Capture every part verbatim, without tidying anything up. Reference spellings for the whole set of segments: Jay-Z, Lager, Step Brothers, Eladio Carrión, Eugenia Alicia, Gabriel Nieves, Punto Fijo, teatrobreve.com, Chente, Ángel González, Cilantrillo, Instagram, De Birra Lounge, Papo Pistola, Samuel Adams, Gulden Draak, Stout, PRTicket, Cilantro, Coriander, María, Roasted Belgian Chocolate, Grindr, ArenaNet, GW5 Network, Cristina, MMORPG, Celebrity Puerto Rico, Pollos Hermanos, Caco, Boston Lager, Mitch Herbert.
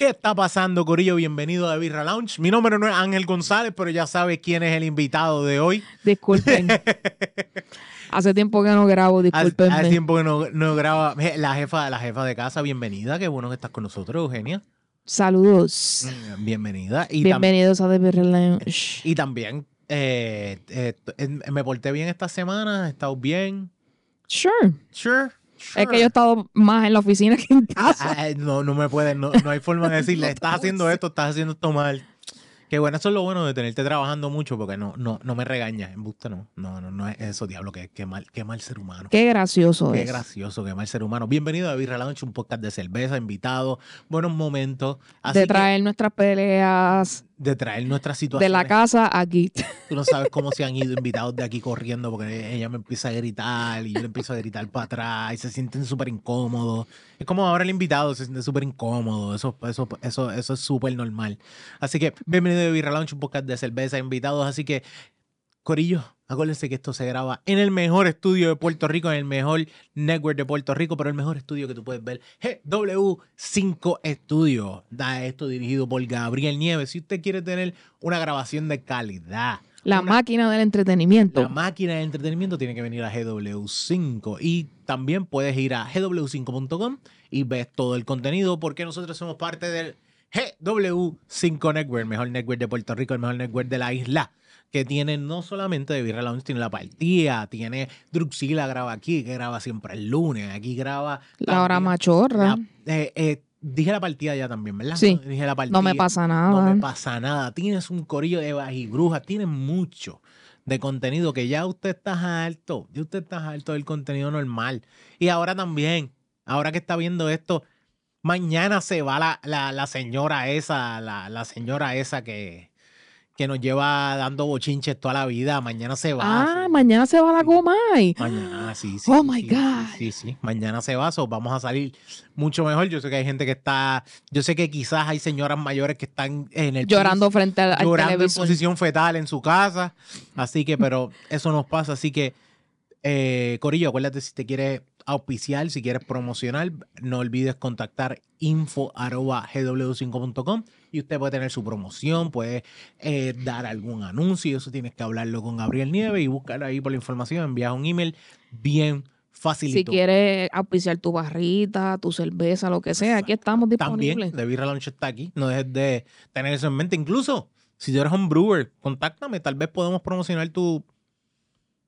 ¿Qué está pasando, Corillo? Bienvenido a De Birra Lounge. Mi nombre no es Ángel González, pero ya sabes quién es el invitado de hoy. Disculpen. Hace tiempo que no grabo, discúlpenme. Hace tiempo que no, no grabo. La jefa, la jefa de casa, bienvenida. Qué bueno que estás con nosotros, Eugenia. Saludos. Bienvenida. Y Bienvenidos a The Birra Lounge. Y también, eh, eh, me porté bien esta semana, he estado bien. Sure. Sure. Sure. Es que yo he estado más en la oficina que en casa. Ah, no, no me pueden, no, no hay forma de decirle, no estás haciendo esto, estás haciendo esto mal. Que bueno, eso es lo bueno de tenerte trabajando mucho, porque no, no, no me regañas, en busca no. No, no, no es eso, diablo, que, que, mal, que mal ser humano. Qué gracioso Qué es. Qué gracioso, qué mal ser humano. Bienvenido a Birra Lounge, un podcast de cerveza, invitados, buenos momentos. Así de traer que, nuestras peleas. De traer nuestras situaciones. De la casa aquí. Tú no sabes cómo se han ido invitados de aquí corriendo, porque ella me empieza a gritar y yo le empiezo a gritar para atrás y se sienten súper incómodos. Es como ahora el invitado se siente súper incómodo. Eso, eso, eso, eso es súper normal. Así que bienvenido a Birra Lounge, un podcast de cerveza, invitados. Así que, Corillo, acuérdense que esto se graba en el mejor estudio de Puerto Rico, en el mejor network de Puerto Rico, pero el mejor estudio que tú puedes ver, G W cinco Estudio. Da esto dirigido por Gabriel Nieves. Si usted quiere tener una grabación de calidad. La una, máquina del entretenimiento. La máquina del entretenimiento tiene que venir a G W cinco. Y también puedes ir a G W cinco punto com y ves todo el contenido porque nosotros somos parte del G W cinco Network, el mejor network de Puerto Rico, el mejor network de la isla. Que tiene no solamente de Birra Lounge, tiene La Partida, tiene Druxila graba aquí, que graba siempre el lunes, aquí graba... La Hora Machorra. La, eh, eh, dije La Partida ya también, ¿verdad? Sí, dije La Partida. No me pasa nada. No me pasa nada. Tienes un corillo de bajibrujas, tienes mucho de contenido que ya usted está harto, ya usted está harto del contenido normal. Y ahora también, ahora que está viendo esto, mañana se va la, la, la señora esa, la, la señora esa que... que nos lleva dando bochinches toda la vida. Mañana se va. Ah, sí. Mañana se va la Comay. Mañana, sí, sí. Oh, sí, my God. Sí, sí, sí. Mañana se va. So vamos a salir mucho mejor. Yo sé que hay gente que está... Yo sé que quizás hay señoras mayores que están en el... Llorando piso, frente al, al llorando televisor. En posición fetal en su casa. Así que, pero eso nos pasa. Así que, eh, Corillo, acuérdate si te quieres auspiciar, si quieres promocionar, no olvides contactar info arroba G W cinco punto com. Y usted puede tener su promoción, puede eh, dar algún anuncio. Eso tienes que hablarlo con Gabriel Nieves y buscar ahí por la información. Envías un email bien facilito. Si quieres auspiciar tu barrita, tu cerveza, lo que sea, exacto. Aquí estamos disponibles. También, The Birra Lounge está aquí. No dejes de tener eso en mente. Incluso, si tú eres un brewer, contáctame. Tal vez podemos promocionar tu...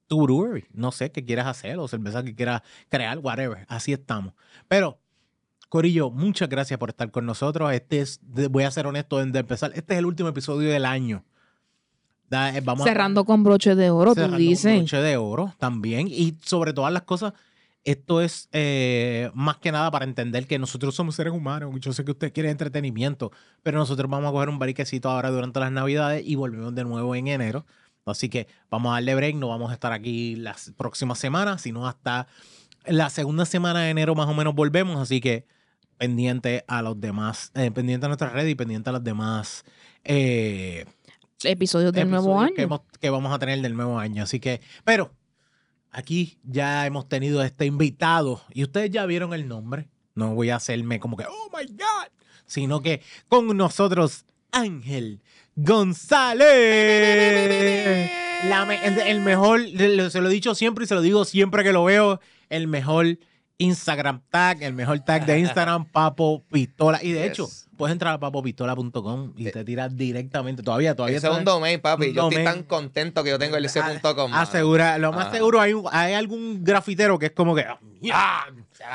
tu brewery, no sé, qué quieras hacer o cerveza que quieras crear, whatever. Así estamos. Pero, Corillo, muchas gracias por estar con nosotros. Este es, voy a ser honesto desde empezar, este es el último episodio del año. Vamos cerrando a, con broche de oro, tú dices. Cerrando con broche de oro también. Y sobre todas las cosas, esto es eh, más que nada para entender que nosotros somos seres humanos. Yo sé que usted quiere entretenimiento, pero nosotros vamos a coger un bariquecito ahora durante las Navidades y volvemos de nuevo en enero. Así que vamos a darle break, no vamos a estar aquí las próximas semanas, sino hasta la segunda semana de enero más o menos volvemos. Así que pendiente a los demás, eh, pendiente a nuestras redes y pendiente a los demás eh, episodios del episodios nuevo año que, hemos, que vamos a tener del nuevo año. Así que, pero aquí ya hemos tenido a este invitado y ustedes ya vieron el nombre. No voy a hacerme como que, oh my God, sino que con nosotros Ángel González, la me, el, el mejor, se lo he dicho siempre y se lo digo siempre que lo veo, el mejor Instagram tag, el mejor tag de Instagram, Papo Pistola. Y de yes. hecho, puedes entrar a papo pistola punto com y te tiras directamente. Todavía, todavía. Ese es un domain, papi. Un yo domain. Estoy tan contento que yo tengo el ese punto com. Asegura, lo más ah. seguro hay, hay algún grafitero que es como que... ¡Ah!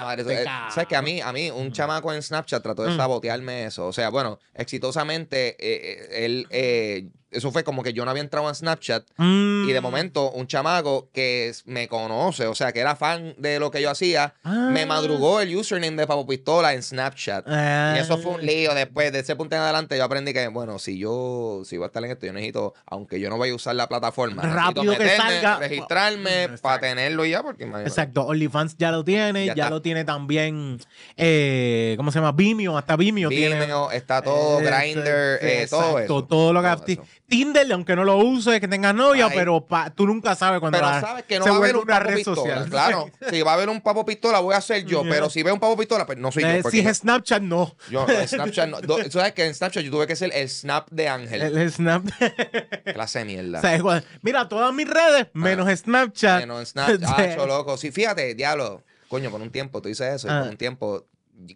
Madre, eso, eh, ¿sabes qué? A mí, a mí, un chamaco en Snapchat trató de sabotearme eso. O sea, bueno, exitosamente, eh, él... Eh, eso fue como que yo no había entrado en Snapchat mm. y de momento un chamaco que me conoce, o sea, que era fan de lo que yo hacía, ah. me madrugó el username de Papo Pistola en Snapchat. Ah. Y eso fue un lío. Después, de ese punto en adelante, yo aprendí que, bueno, si yo si voy a estar en esto, yo necesito, aunque yo no vaya a usar la plataforma, rápido meterme, que salga, registrarme, exacto, para tenerlo y ya, porque imagínate. Exacto, OnlyFans ya lo tiene, ya, ya lo Mercado tiene también, eh, ¿cómo se llama? Vimeo, hasta Vimeo. Vimeo tiene, está todo, eh, Grindr, eh, eh, todo eso. Todo lo que... Todo eso. Tinder, aunque no lo uses, que tengas novia, ay, pero pa, tú nunca sabes cuando pero la, sabes que no se va a haber una red pistola, social. Claro, si va a haber un Papo Pistola, voy a ser yo, yeah. pero si veo un Papo Pistola, pues no soy eh, yo. Si es Snapchat, no. Yo, Snapchat no. Tú sabes que en Snapchat yo tuve que ser el Snap de Ángel. El, el Snap de... Clase de mierda. O sea, igual, mira, todas mis redes, menos ah, Snapchat. Menos Snapchat. Ah, yo loco. Sí, fíjate, diablo. Coño, por un tiempo, tú dices eso, ah. por un tiempo.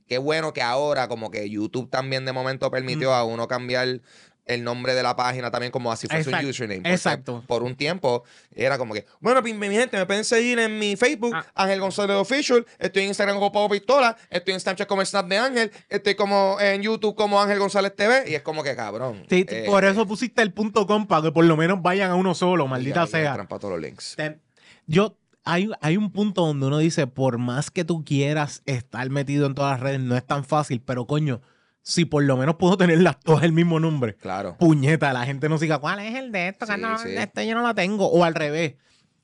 Qué bueno que ahora como que YouTube también de momento permitió mm. a uno cambiar el nombre de la página también como así fue su username. Exacto. Porque por un tiempo era como que, bueno, mi, mi gente, me pueden seguir en mi Facebook, ah. Ángel González Official, estoy en Instagram como Papo Pistola, estoy en Snapchat como el Snap de Ángel, estoy como en YouTube como Ángel González T V, y es como que cabrón. Sí, eh, por eso pusiste el punto com, para que por lo menos vayan a uno solo, maldita sea. Trampa todos los links. Te, yo... Hay, hay un punto donde uno dice, por más que tú quieras estar metido en todas las redes, no es tan fácil, pero coño, si por lo menos puedo tenerlas todas el mismo nombre. Claro. Puñeta, la gente no siga, ¿cuál es el de esto? Sí, no, sí. Este yo no la tengo. O al revés.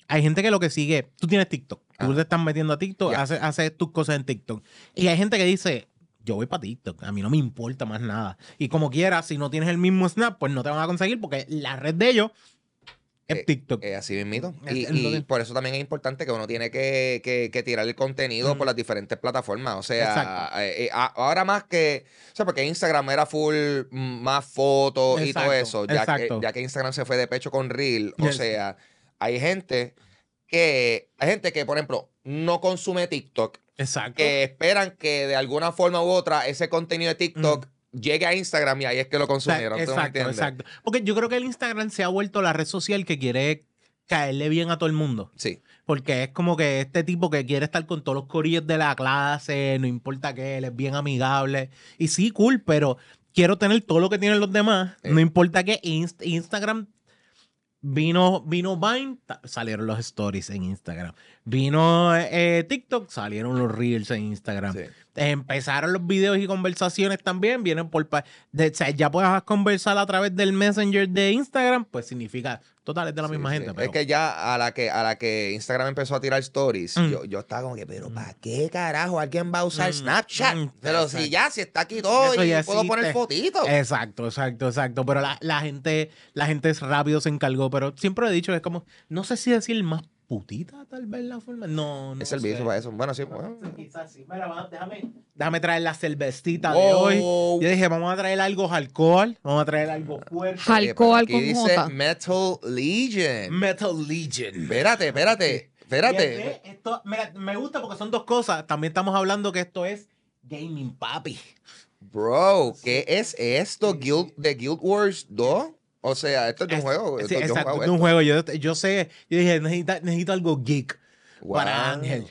Hay gente que lo que sigue, tú tienes TikTok, ah. tú te estás metiendo a TikTok, yeah. haces hace tus cosas en TikTok. Y hay gente que dice, yo voy para TikTok, a mí no me importa más nada. Y como quieras, si no tienes el mismo Snap, pues no te van a conseguir porque la red de ellos... Es TikTok. Eh, eh, así mismito. Y, es, y por eso también es importante que uno tiene que, que, que tirar el contenido mm. por las diferentes plataformas. O sea, eh, eh, ahora más que... O sea, porque Instagram era full más fotos y todo eso. Ya que, ya que Instagram se fue de pecho con Reel. Yes. O sea, hay gente que... Hay gente que, por ejemplo, no consume TikTok. Exacto. Que esperan que de alguna forma u otra ese contenido de TikTok... Mm. llegue a Instagram y ahí es que lo consumieron. Exacto, exacto. Porque yo creo que el Instagram se ha vuelto la red social que quiere caerle bien a todo el mundo. Sí. Porque es como que este tipo que quiere estar con todos los corillos de la clase, no importa qué, él es bien amigable. Y sí, cool, pero quiero tener todo lo que tienen los demás. Sí. No importa qué. Inst- Instagram vino, vino Vine, salieron los stories en Instagram. Vino eh, TikTok, salieron los reels en Instagram. Sí. Empezaron los videos y conversaciones también, vienen por... Pa- de, o sea, ya puedes conversar a través del Messenger de Instagram, pues significa, total, es de la sí, misma sí. gente. Pero... Es que ya a la que, a la que Instagram empezó a tirar stories, mm. yo, yo estaba como que, pero mm. ¿para qué carajo alguien va a usar mm. Snapchat? Mm. Pero exacto. si ya, si está aquí todo eso y puedo existe. Poner fotitos. Exacto, exacto, exacto. Pero la, la gente la gente es rápido, se encargó, pero siempre he dicho, es como, no sé si decir más putita, tal vez la forma. No, no. Es servicio para eso. Bueno, sí. Bueno. Quizás sí. Mira, vamos, déjame, déjame traer la cervecita oh. de hoy. Yo dije, vamos a traer algo alcohol. Vamos a traer algo fuerte. Alcohol con J. Aquí dice Metal Legion. Metal Legion. Espérate, espérate. Espérate. Esto, mira, me gusta porque son dos cosas. También estamos hablando que esto es gaming, papi. Bro, ¿qué es esto? Guild, de Guild Wars dos. O sea, esto es de un juego. Esto sí, exacto, yo juego de un esto. juego. Yo, yo sé, yo dije, necesito, necesito algo geek wow. para Ángel.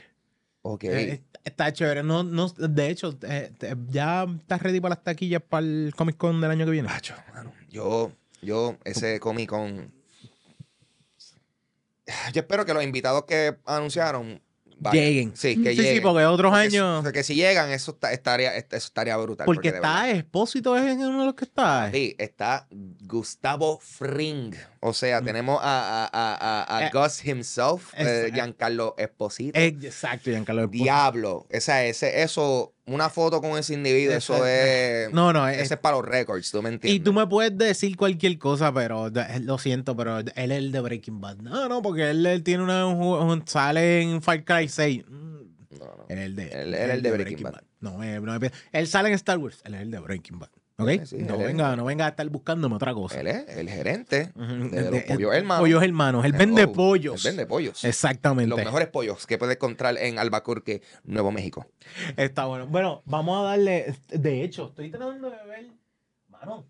Ok. Eh, está chévere. No, no, de hecho, eh, ya estás ready para las taquillas para el Comic Con del año que viene. Pacho, mano, yo, yo, ese Comic Con... Yo espero que los invitados que anunciaron... Vale. Lleguen. Sí, que sí, lleguen. Sí, porque otros porque, años... Porque si llegan, eso está, estaría, eso estaría brutal. Porque, porque está Esposito, es uno de los que está. Sí, está Gustavo Fring. O sea, mm. tenemos a, a, a, a, a eh, Gus himself, eh, Giancarlo Esposito. Eh, exacto, Giancarlo Esposito. Diablo. Esa, ese, eso, una foto con ese individuo, eso, eso es... No, no. Ese es, es para los records, tú me entiendes. Y tú me puedes decir cualquier cosa, pero lo siento, pero él es el de Breaking Bad. No, no, porque él, él tiene una... Un, un, sale en Far Cry seis. No, no. Él es el de, él, él, él el de Breaking, Breaking Bad. Bad. No, eh, no, él sale en Star Wars. Él es el de Breaking Bad. Okay. Sí, no, venga, es, no venga a estar buscándome otra cosa. Él es el gerente uh-huh. de, de los Pollos Hermanos. Pollos Hermanos, él vende oh, pollos. Él vende pollos. Exactamente. Los mejores pollos que puedes encontrar en Albuquerque, Nuevo México. Está bueno. Bueno, vamos a darle... De hecho, estoy tratando de ver... Mano,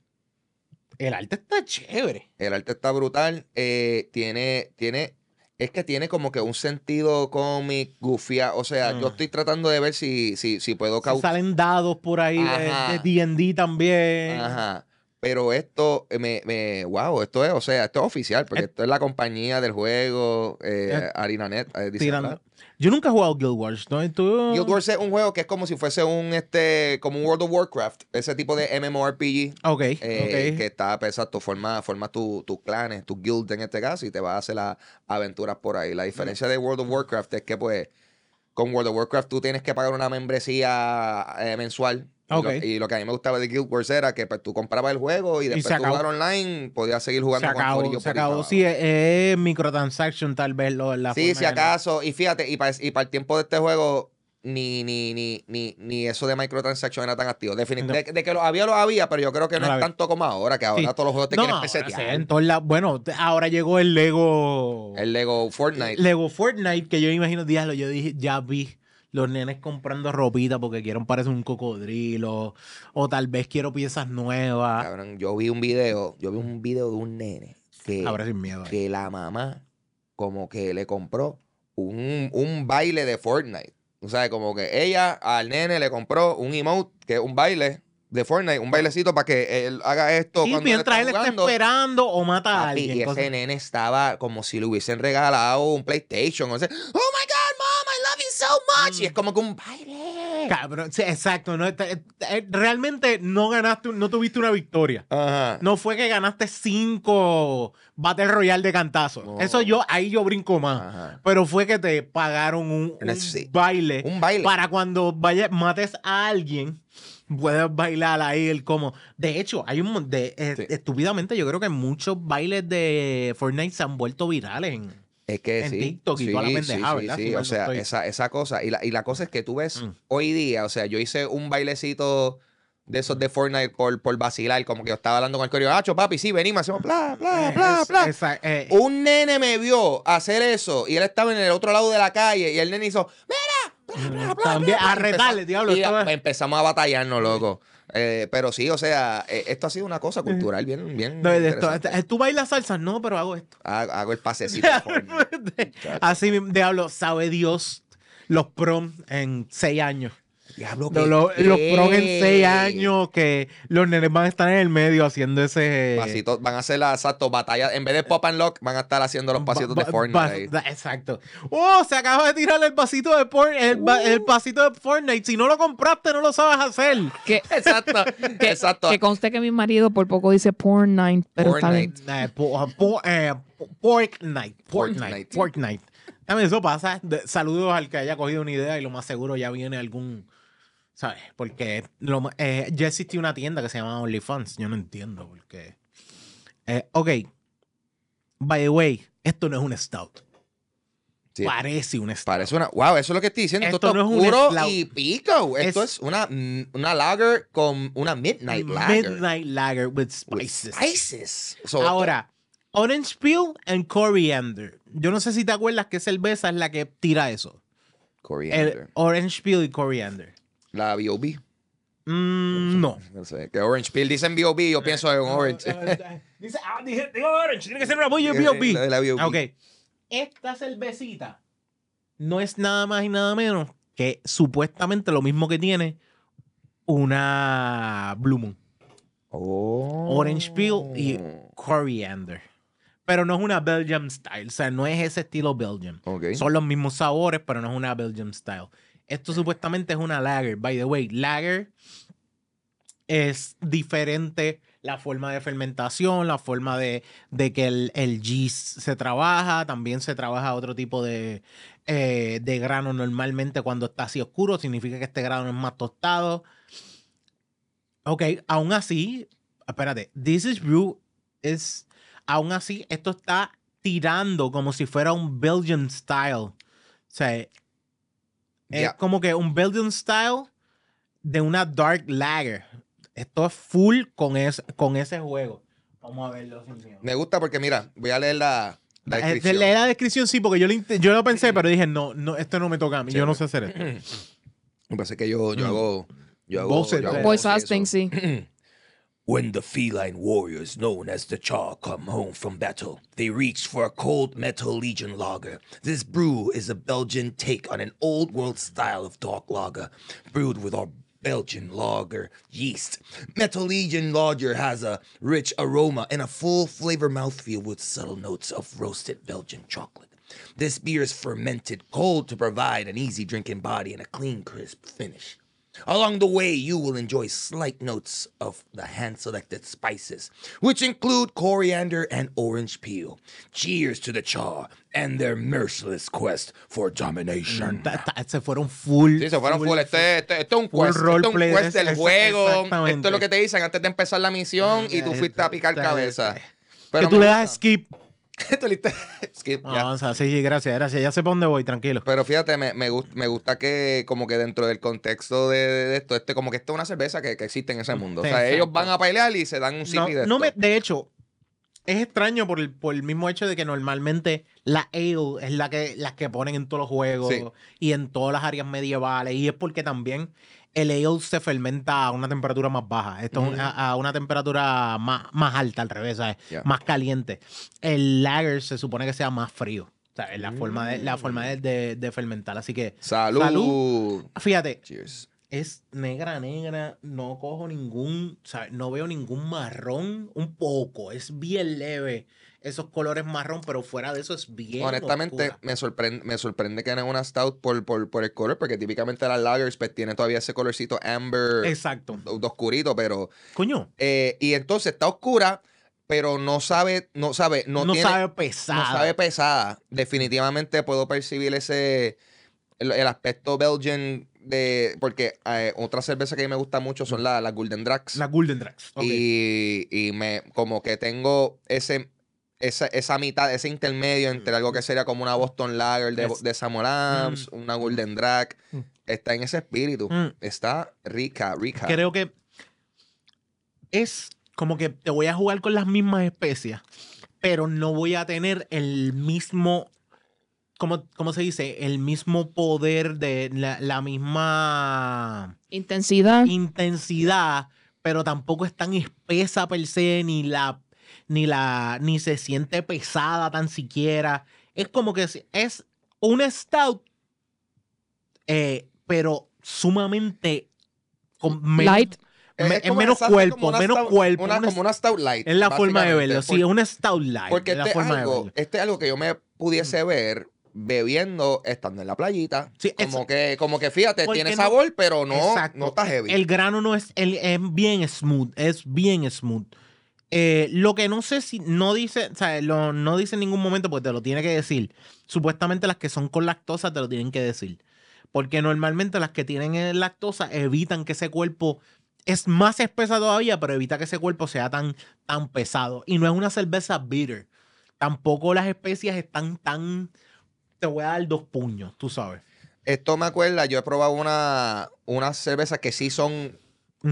el arte está chévere. El arte está brutal. Eh, tiene... tiene Es que tiene como que un sentido cómic, gufia. O sea, mm. yo estoy tratando de ver si, si, si puedo... Cau- si salen dados por ahí Ajá. de D and D también. Ajá. Pero esto, me, me wow, esto es, o sea, esto es oficial, porque es, esto es la compañía del juego, eh, ArenaNet. Eh, tiran, yo nunca he jugado Guild Wars, ¿no? ¿Tú? Guild Wars es un juego que es como si fuese un, este, como un World of Warcraft, ese tipo de MMORPG. Ok, eh, okay. Que está, exacto, forma, forma tus tu clanes, tus guilds en este caso, y te vas a hacer las aventuras por ahí. La diferencia mm. de World of Warcraft es que, pues, Con World of Warcraft tú tienes que pagar una membresía eh, mensual. Okay. Lo, y lo que a mí me gustaba de Guild Wars era que pues, tú comprabas el juego y después y tú jugar online, podías seguir jugando. Se acabó, con se acabó. Sí, es eh, eh, microtransaction tal vez. Lo, la sí, si acaso. Y fíjate, y para, y para el tiempo de este juego, ni, ni, ni, ni, ni eso de microtransaction era tan activo. Definitivamente. No. De, de que lo había, lo había, pero yo creo que no, no es tanto como ahora, que ahora sí. todos los juegos te no, quieren pesetear. La, bueno, ahora llegó el Lego... El Lego Fortnite. Lego Fortnite, que yo imagino, diablo, yo dije, ya vi. Los nenes comprando ropita porque quieren parecer un cocodrilo o tal vez quiero piezas nuevas. Cabrón, yo vi un video, yo vi un video de un nene que, ahora sin miedo, que la mamá como que le compró un, un baile de Fortnite. O sea, como que ella al nene le compró un emote, que es un baile de Fortnite, un bailecito para que él haga esto. Y sí, mientras él jugando, está esperando o mata a alguien. Y ese cosas. Nene estaba como si le hubiesen regalado un PlayStation. O sea, ¡oh, my God! So much. Y es como que un baile. Cabrón, sí, exacto. No, realmente no ganaste, no tuviste una victoria. Ajá. No fue que ganaste cinco Battle Royale de cantazo. No. Eso yo, ahí yo brinco más. Ajá. Pero fue que te pagaron un, un, sí. baile un baile para cuando vaya, mates a alguien. Puedes bailar ahí el como. De hecho, hay un de, sí. estúpidamente, yo creo que muchos bailes de Fortnite se han vuelto virales en. Es que en sí, TikTok y sí, toda la pendeja, sí, ¿verdad? Sí, sí. O sea, estoy... esa, esa cosa. Y la, y la cosa es que tú ves mm. hoy día, o sea, yo hice un bailecito de esos de Fortnite por, por vacilar, como que yo estaba hablando con el corio, acho, papi, sí, venimos, hacemos bla, bla, bla, bla. Es, esa, eh, un nene me vio hacer eso y él estaba en el otro lado de la calle y el nene hizo, mira, bla, bla, bla. También bla, a retarle, diablo. Y estaba... empezamos a batallarnos, loco. Eh, pero sí, o sea, eh, esto ha sido una cosa cultural bien, bien no, esto, ¿tú bailas salsa? No, pero hago esto. Hago, hago el pasecito. Así mismo, diablo, sabe Dios, los prom en seis años. Diablo, que los, los prom en seis años que los nenes van a estar en el medio haciendo ese... Pasitos, van a hacer las exacto batallas. En vez de pop and lock, van a estar haciendo los pasitos ba, ba, de Fortnite. Ba, exacto. ¡Oh! Se acaba de tirar el pasito de Fortnite. El, uh. el pasito de Fortnite. Si no lo compraste, no lo sabes hacer. ¿Qué? Exacto. ¿Qué, exacto. Que conste que mi marido por poco dice Fortnite. Fortnite. Eh, po, po, eh, Fortnite. Fortnite. Fortnite. También eso pasa. De, saludos al que haya cogido una idea y lo más seguro ya viene algún... ¿Sabes? Porque lo, eh, ya existía una tienda que se llamaba OnlyFans. Yo no entiendo por qué. Eh, ok. By the way, esto no es un stout. Sí. Parece un stout. Parece una... Wow, eso es lo que estoy diciendo. Esto, esto no es puro un y pico. Esto es, es una, una lager con una midnight lager. Midnight lager with spices. With spices. So, ahora, Orange Peel and Coriander. Yo no sé si te acuerdas que cerveza es la que tira eso. Coriander. El Orange Peel y Coriander. La B O B. Mm, no. No sé. Que Orange Peel dicen B O B, yo pienso en Orange. Dice, ah, dije, digo Orange, tiene que ser una boya B O B. La, la B O B. Ok. Esta cervecita no es nada más y nada menos que supuestamente lo mismo que tiene una Blue Moon. Oh. Orange Peel y Coriander. Pero no es una Belgian style. O sea, no es ese estilo Belgian. Okay. Son los mismos sabores, pero no es una Belgian style. Esto supuestamente es una lager. By the way, lager es diferente la forma de fermentación, la forma de, de que el, el yeast se trabaja. También se trabaja otro tipo de, eh, de grano normalmente cuando está así oscuro. Significa que este grano es más tostado. Ok, aún así, espérate. This is brew is... Aún así, esto está tirando como si fuera un Belgian style. O sea... Es yeah. como que un Belgian style de una dark lager. Esto es full con, es, con ese juego. Vamos a verlo. Me gusta porque, mira, voy a leer la, la descripción. Leer la descripción, sí, porque yo, le, yo lo pensé, pero dije, no, no, esto no me toca a mí. Sí, yo no sé hacer esto. Me parece que yo, yo hago... Yo hago, Voces, yo hago voice acting, sí. When the feline warriors known as the Chaw come home from battle, they reach for a cold Metal Legion lager. This brew is a Belgian take on an old world style of dark lager, brewed with our Belgian lager yeast. Metal Legion lager has a rich aroma and a full flavor mouthfeel with subtle notes of roasted Belgian chocolate. This beer is fermented cold to provide an easy drinking body and a clean, crisp finish. Along the way, you will enjoy slight notes of the hand-selected spices, which include coriander and orange peel. Cheers to the Chaw and their merciless quest for domination. Mm, se fueron full. Sí, se fueron full. full. Este, este, este es un quest, este un quest del es, juego. Esto es lo que te dicen antes de empezar la misión y tú fuiste a picar cabeza. Pero que tú le das skip. Skip, no, ya. O sea, sí, gracias, gracias. Ya sé por dónde voy, tranquilo. Pero fíjate, me, me, gust, me gusta que como que dentro del contexto de, de esto, este, como que esto es una cerveza que, que existe en ese mundo. Sí, o sea, exacto. Ellos van a pelear y se dan un sip no, de esto. No me, de hecho, es extraño por el, por el mismo hecho de que normalmente la ale es la que, las que ponen en todos los juegos sí. y en todas las áreas medievales. Y es porque también el ale se fermenta a una temperatura más baja. Esto mm. es a, a una temperatura más, más alta, al revés, ¿sabes? Yeah. Más caliente. El lager se supone que sea más frío. O sea, es la mm. forma, de, la forma de, de, de fermentar. Así que... ¡Salud! Salud. Fíjate. Cheers. Es negra, negra. No cojo ningún... ¿sabes? No veo ningún marrón. Un poco. Es bien leve. Esos colores marrón, pero fuera de eso es bien honestamente, me sorprende, me sorprende que no es una stout por, por, por el color, porque típicamente las lagers pues, tienen todavía ese colorcito amber. Exacto. Oscurito, pero... Coño. Eh, y entonces está oscura, pero no sabe... No sabe, no no tiene, sabe pesada. No sabe pesada. Definitivamente puedo percibir ese... El, el aspecto Belgian... De, porque eh, otra cerveza que a mí me gusta mucho son las la Gulden Draak. Las Gulden Draak. Okay. Y, y me, como que tengo ese... Esa, esa mitad, ese intermedio entre algo que sería como una Boston Lager de, de Samuel Adams, mm. una Gulden Draak, mm. está en ese espíritu. Mm. Está rica, rica. Creo que es como que te voy a jugar con las mismas especias, pero no voy a tener el mismo, ¿cómo, cómo se dice? El mismo poder de la, la misma... Intensidad. Intensidad, pero tampoco es tan espesa per se, ni la... Ni, la, ni se siente pesada tan siquiera. Es como que es una stout, eh, pero sumamente... Con menos, light. Me, es, es menos cuerpo, menos stout, cuerpo. Una, una, como una stout light. Es la forma de verlo, porque, sí, es una stout light. Porque es este, la forma algo, de este es algo que yo me pudiese ver bebiendo, estando en la playita. Sí, como, es, que, como que, fíjate, tiene no, sabor, pero no, no está heavy. El grano no es, el, es bien smooth, es bien smooth. Eh, lo que no sé si no dice, o sea, lo, no dice en ningún momento porque te lo tiene que decir. Supuestamente las que son con lactosa te lo tienen que decir. Porque normalmente las que tienen lactosa evitan que ese cuerpo es más espesa todavía, pero evita que ese cuerpo sea tan, tan pesado. Y no es una cerveza bitter. Tampoco las especias están tan... Te voy a dar dos puños, tú sabes. Esto me acuerda, yo he probado una, unas cervezas que sí son...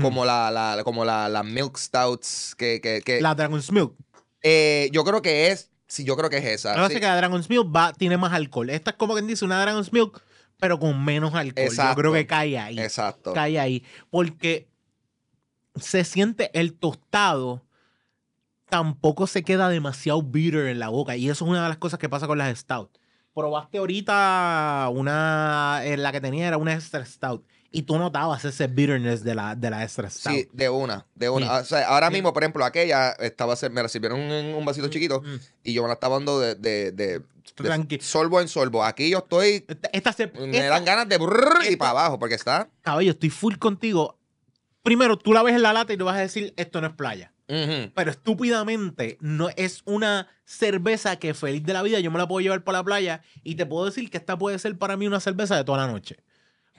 Como la, la, como la, la Milk Stouts que, que, que... La Dragon's Milk. Eh, yo creo que es... Sí, yo creo que es esa. No sé sí. que la Dragon's Milk va, tiene más alcohol. Esta es como quien dice una Dragon's Milk, pero con menos alcohol. Exacto. Yo creo que cae ahí. Exacto. Cae ahí. Porque se siente el tostado... Tampoco se queda demasiado bitter en la boca. Y eso es una de las cosas que pasa con las Stout. Probaste ahorita una... La que tenía era una Extra Stout. Y tú notabas ese bitterness de la, de la extra stout. Sí, de una, de una. Sí. O sea, ahora sí. mismo, por ejemplo, aquella estaba, me la sirvieron en un vasito chiquito mm-hmm. y yo me la estaba dando de, de, de, de sorbo en sorbo. Aquí yo estoy... Esta, esta se, me esta, dan ganas de brrr esta, y para abajo porque está... Caballo, estoy full contigo. Primero, tú la ves en la lata y te vas a decir, esto no es playa. Uh-huh. Pero estúpidamente no es una cerveza que feliz de la vida yo me la puedo llevar para la playa y te puedo decir que esta puede ser para mí una cerveza de toda la noche.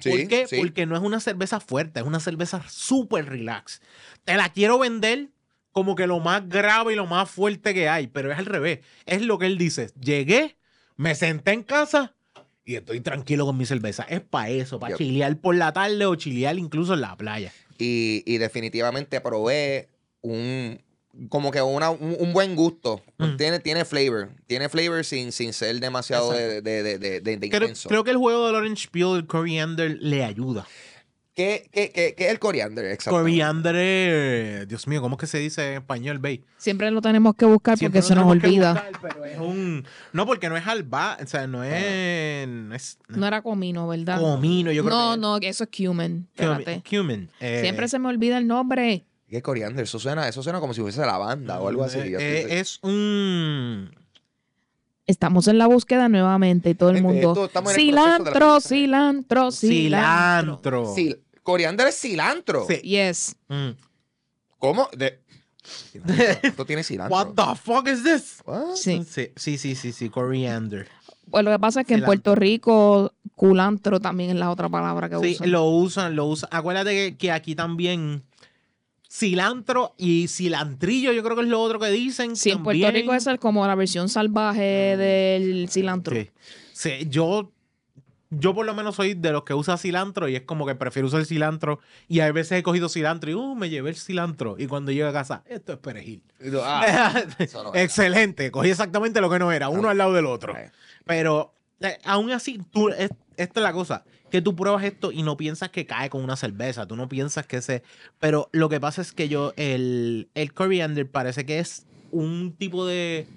¿Por sí, qué? Sí. Porque no es una cerveza fuerte, es una cerveza súper relax. Te la quiero vender como que lo más grave y lo más fuerte que hay, pero es al revés. Es lo que él dice. Llegué, me senté en casa y estoy tranquilo con mi cerveza. Es para eso, para chilear por la tarde o chilear incluso en la playa. Y, y definitivamente probé un... Como que una, un, un buen gusto. Mm. Tiene, tiene flavor. Tiene flavor sin, sin ser demasiado de, de, de, de, de, de creo, intenso. Creo que el juego del Orange Peel, el coriander, le ayuda. ¿Qué, qué, qué, qué es el coriander? Exactamente. Coriander, Dios mío, ¿cómo es que se dice en español, Bey? Siempre lo tenemos que buscar Siempre porque se nos olvida. Buscar, pero es un... No, porque no es alba, o sea, no es... No, es, no. no era comino, ¿verdad? Comino, yo creo no, que... No, no, eso es cumin. Cumin. cumin. Eh... Siempre se me olvida el nombre. ¿Qué coriander? Eso suena, eso suena como si fuese lavanda o algo así. Eh, eh, es un... Estamos en la búsqueda nuevamente y todo el mundo... Cilantro, cilantro, cilantro, cilantro. Cilantro. Coriander es cilantro. Sí. Yes. Mm. ¿Cómo? De... Esto tiene cilantro. What the fuck is this? Sí. sí, sí, sí, sí, sí, coriander. Pues lo que pasa es que cilantro. En Puerto Rico, culantro también es la otra palabra que sí, usan. Sí, lo usan, lo usan. Acuérdate que, que aquí también cilantro y cilantrillo, yo creo que es lo otro que dicen. Sí, también. En Puerto Rico es el, como la versión salvaje del cilantro. Sí, sí yo... Yo por lo menos soy de los que usa cilantro y es como que prefiero usar cilantro. Y a veces he cogido cilantro y uh, me llevé el cilantro. Y cuando llego a casa, esto es perejil. Yo, ah, no excelente. Cogí exactamente lo que no era, uno no. al lado del otro. Okay. Pero eh, aún así, tú, es, esta es la cosa, que tú pruebas esto y no piensas que cae con una cerveza. Tú no piensas que se... Pero lo que pasa es que yo, el, el coriander parece que es un tipo de...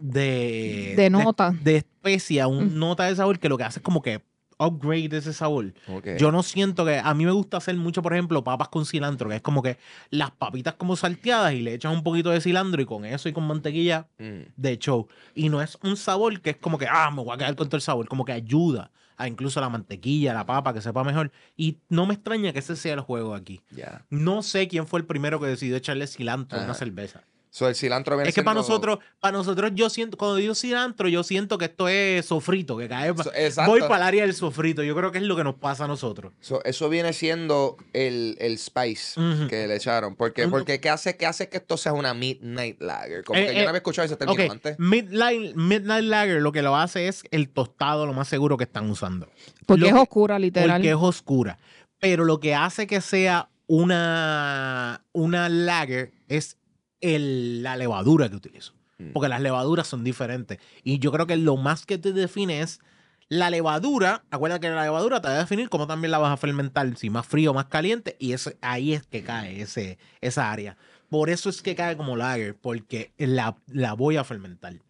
De, de nota. De, de especia, una mm. nota de sabor que lo que hace es como que upgrade ese sabor. Okay. Yo no siento que... A mí me gusta hacer mucho, por ejemplo, papas con cilantro, que es como que las papitas como salteadas y le echas un poquito de cilantro y con eso y con mantequilla mm. de show. Y no es un sabor que es como que, ah, me voy a quedar con todo el sabor. Como que ayuda a incluso la mantequilla, la papa, que sepa mejor. Y no me extraña que ese sea el juego aquí. Yeah. No sé quién fue el primero que decidió echarle cilantro a una cerveza. So, el cilantro viene es que siendo... para nosotros, para nosotros yo siento, cuando digo cilantro, yo siento que esto es sofrito, que cae so, voy para el área del sofrito. Yo creo que es lo que nos pasa a nosotros. So, eso viene siendo el, el spice uh-huh. que le echaron. Porque, uh-huh. porque ¿qué hace, qué hace que esto sea una Midnight Lager? Como eh, que eh, yo no había escuchado ese término okay. antes. Midnight, Midnight Lager lo que lo hace es el tostado, lo más seguro que están usando. Porque lo es que, oscura, literal. Porque es oscura. Pero lo que hace que sea una, una lager es El, la levadura que utilizo. Mm. Porque las levaduras son diferentes. Y yo creo que lo más que te define es la levadura. Acuérdate que la levadura te va a definir cómo también la vas a fermentar. Si más frío, más caliente. Y eso, ahí es que cae ese, esa área. Por eso es que cae como lager. Porque la, la voy a fermentar.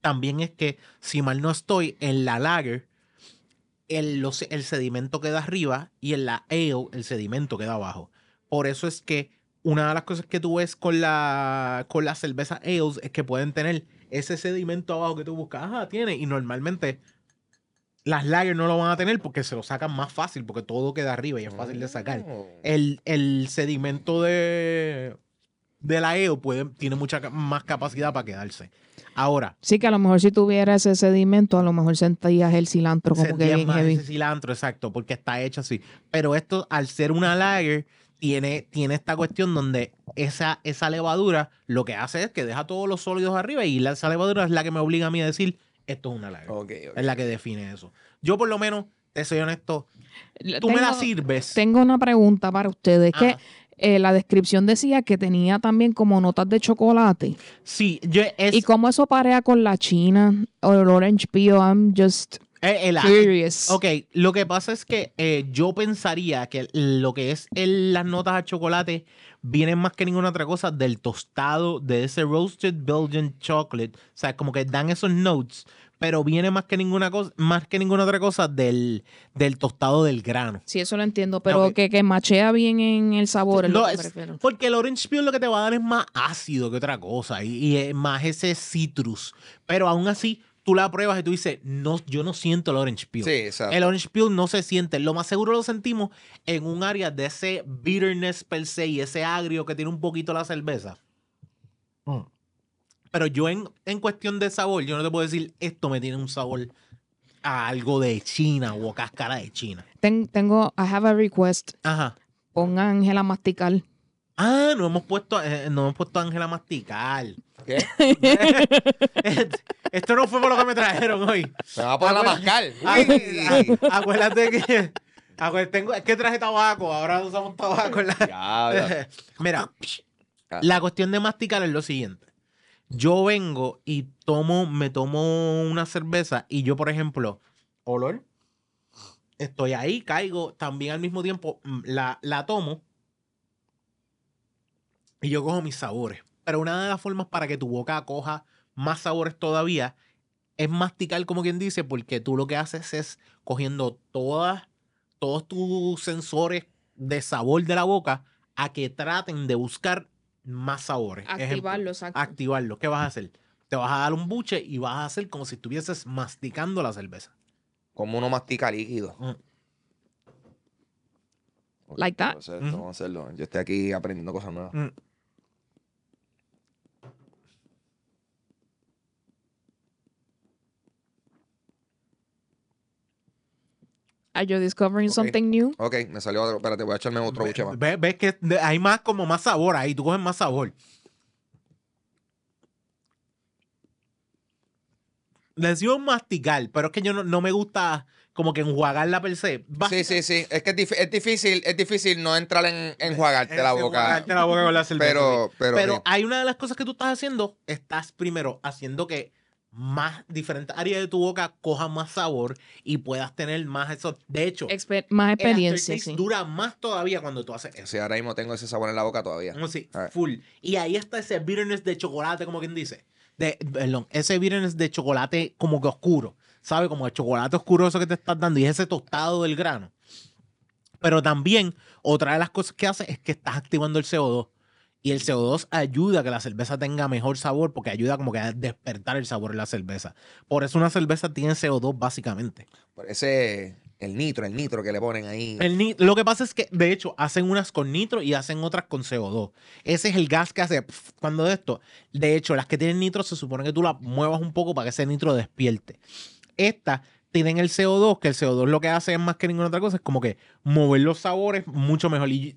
También es que, si mal no estoy, en la lager, el, los, el sedimento queda arriba. Y en la ale, el sedimento queda abajo. Por eso es que una de las cosas que tú ves con la con las cervezas ales es que pueden tener ese sedimento abajo que tú buscas. Ajá, tiene. Y normalmente las lager no lo van a tener porque se lo sacan más fácil, porque todo queda arriba y es fácil de sacar. El, el sedimento de, de la ale puede, tiene mucha más capacidad para quedarse. Ahora. Sí, que a lo mejor si tuviera ese sedimento, a lo mejor sentías el cilantro como que bien heavy. Ese cilantro, exacto, porque está hecho así. Pero esto, al ser una lager... Tiene, tiene esta cuestión donde esa, esa levadura lo que hace es que deja todos los sólidos arriba y la, esa levadura es la que me obliga a mí a decir esto es una lager. Okay, okay. Es la que define eso. Yo por lo menos, te soy honesto, tú tengo, me la sirves. Tengo una pregunta para ustedes. Ah. Que eh, la descripción decía que tenía también como notas de chocolate. Sí. Yo es... ¿Y cómo eso parea con la china o el Orange Peel? I'm just... El, el, ok, lo que pasa es que eh, yo pensaría que lo que es el, las notas a chocolate vienen más que ninguna otra cosa del tostado de ese Roasted Belgian Chocolate. O sea, como que dan esos notes, pero viene más que ninguna cosa, más que ninguna otra cosa del, del tostado del grano. Sí, eso lo entiendo, pero okay. que, que machea bien en el sabor. Es no, lo que es, porque el Orange Peel lo que te va a dar es más ácido que otra cosa y, y más ese citrus. Pero aún así... Tú la pruebas y tú dices, no, yo no siento el Orange Peel. Sí, exacto. El Orange Peel no se siente. Lo más seguro lo sentimos en un área de ese bitterness per se y ese agrio que tiene un poquito la cerveza. Mm. Pero yo en, en cuestión de sabor, yo no te puedo decir, esto me tiene un sabor a algo de China o a cáscara de China. Ten, tengo, I have a request. Ajá. Pon a Ángela masticar. Ah, no hemos puesto, eh, no hemos puesto a Ángela masticar. ¿Qué? Esto no fue por lo que me trajeron hoy. Se va a poner Acuérdate... a mascar. Ay, acuérdate que... Acuérdate, tengo... Es que traje tabaco. Ahora usamos tabaco. En la... ya, ya. Mira, la cuestión de masticar es lo siguiente. Yo vengo y tomo, me tomo una cerveza y yo, por ejemplo, olor, estoy ahí, caigo. También al mismo tiempo la, la tomo y yo cojo mis sabores. Pero una de las formas para que tu boca coja más sabores todavía es masticar, como quien dice, porque tú lo que haces es cogiendo todas, todos tus sensores de sabor de la boca a que traten de buscar más sabores. Activarlo, exacto. Activarlo. ¿Qué vas a hacer? Te vas a dar un buche y vas a hacer como si estuvieses masticando la cerveza. Como uno mastica líquido. Mm. like that. Entonces, mm-hmm. vamos a hacerlo. Yo estoy aquí aprendiendo cosas nuevas. Mm. Are you discovering okay. something new? Ok, me salió otro. Espérate, voy a echarme otro buche más. Ves ve que hay más, como más sabor ahí. Tú coges más sabor. Le decimos masticar, pero es que yo no, no me gusta como que enjuagarla per se. Bast sí, sí, sí. Es que es, dif es difícil es difícil no entrar en enjuagarte en la boca. Enjuagarte la boca con la cerveza. Pero, pero, pero hay una de las cosas que tú estás haciendo. Estás primero haciendo que más diferentes áreas de tu boca cojan más sabor y puedas tener más eso. De hecho, Exper más experiencia. Sí. Dura más todavía cuando tú haces eso. Sí, ahora mismo tengo ese sabor en la boca todavía. No, sí, full. Y ahí está ese bitterness de chocolate, como quien dice. De, perdón, ese bitterness de chocolate como que oscuro. ¿Sabes? Como el chocolate oscuro eso que te estás dando y ese tostado del grano. Pero también, otra de las cosas que hace es que estás activando el C O dos. Y el C O dos ayuda a que la cerveza tenga mejor sabor porque ayuda como que a despertar el sabor de la cerveza. Por eso una cerveza tiene C O dos básicamente. Por ese, el nitro, el nitro que le ponen ahí. El nit lo que pasa es que, de hecho, hacen unas con nitro y hacen otras con C O dos. Ese es el gas que hace pff, cuando de esto. De hecho, las que tienen nitro se supone que tú la muevas un poco para que ese nitro despierte. Estas tienen el C O dos, que el C O dos lo que hace es más que ninguna otra cosa, es como que mover los sabores mucho mejor. Y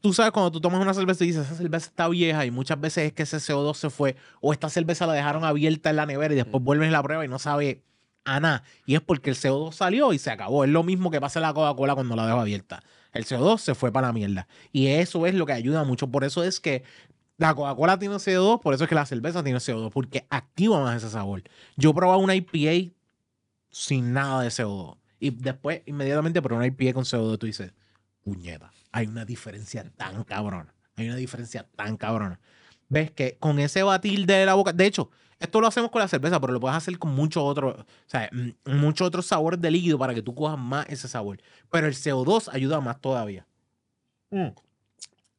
tú sabes, cuando tú tomas una cerveza y dices, esa cerveza está vieja, y muchas veces es que ese C O dos se fue, o esta cerveza la dejaron abierta en la nevera y después vuelves a la prueba y no sabe a nada. Y es porque el C O dos salió y se acabó. Es lo mismo que pasa en la Coca-Cola cuando la dejo abierta. El C O dos se fue para la mierda. Y eso es lo que ayuda mucho. Por eso es que la Coca-Cola tiene C O dos, por eso es que la cerveza tiene C O dos, porque activa más ese sabor. Yo he probado una I P A sin nada de C O dos. Y después, inmediatamente, pero una I P A con C O dos, tú dices, puñeta, hay una diferencia tan cabrona. Hay una diferencia tan cabrona. Ves que con ese batir de la boca... De hecho, esto lo hacemos con la cerveza, pero lo puedes hacer con muchos otros... O sea, muchos otros sabores de líquido para que tú cojas más ese sabor. Pero el C O dos ayuda más todavía. Mm.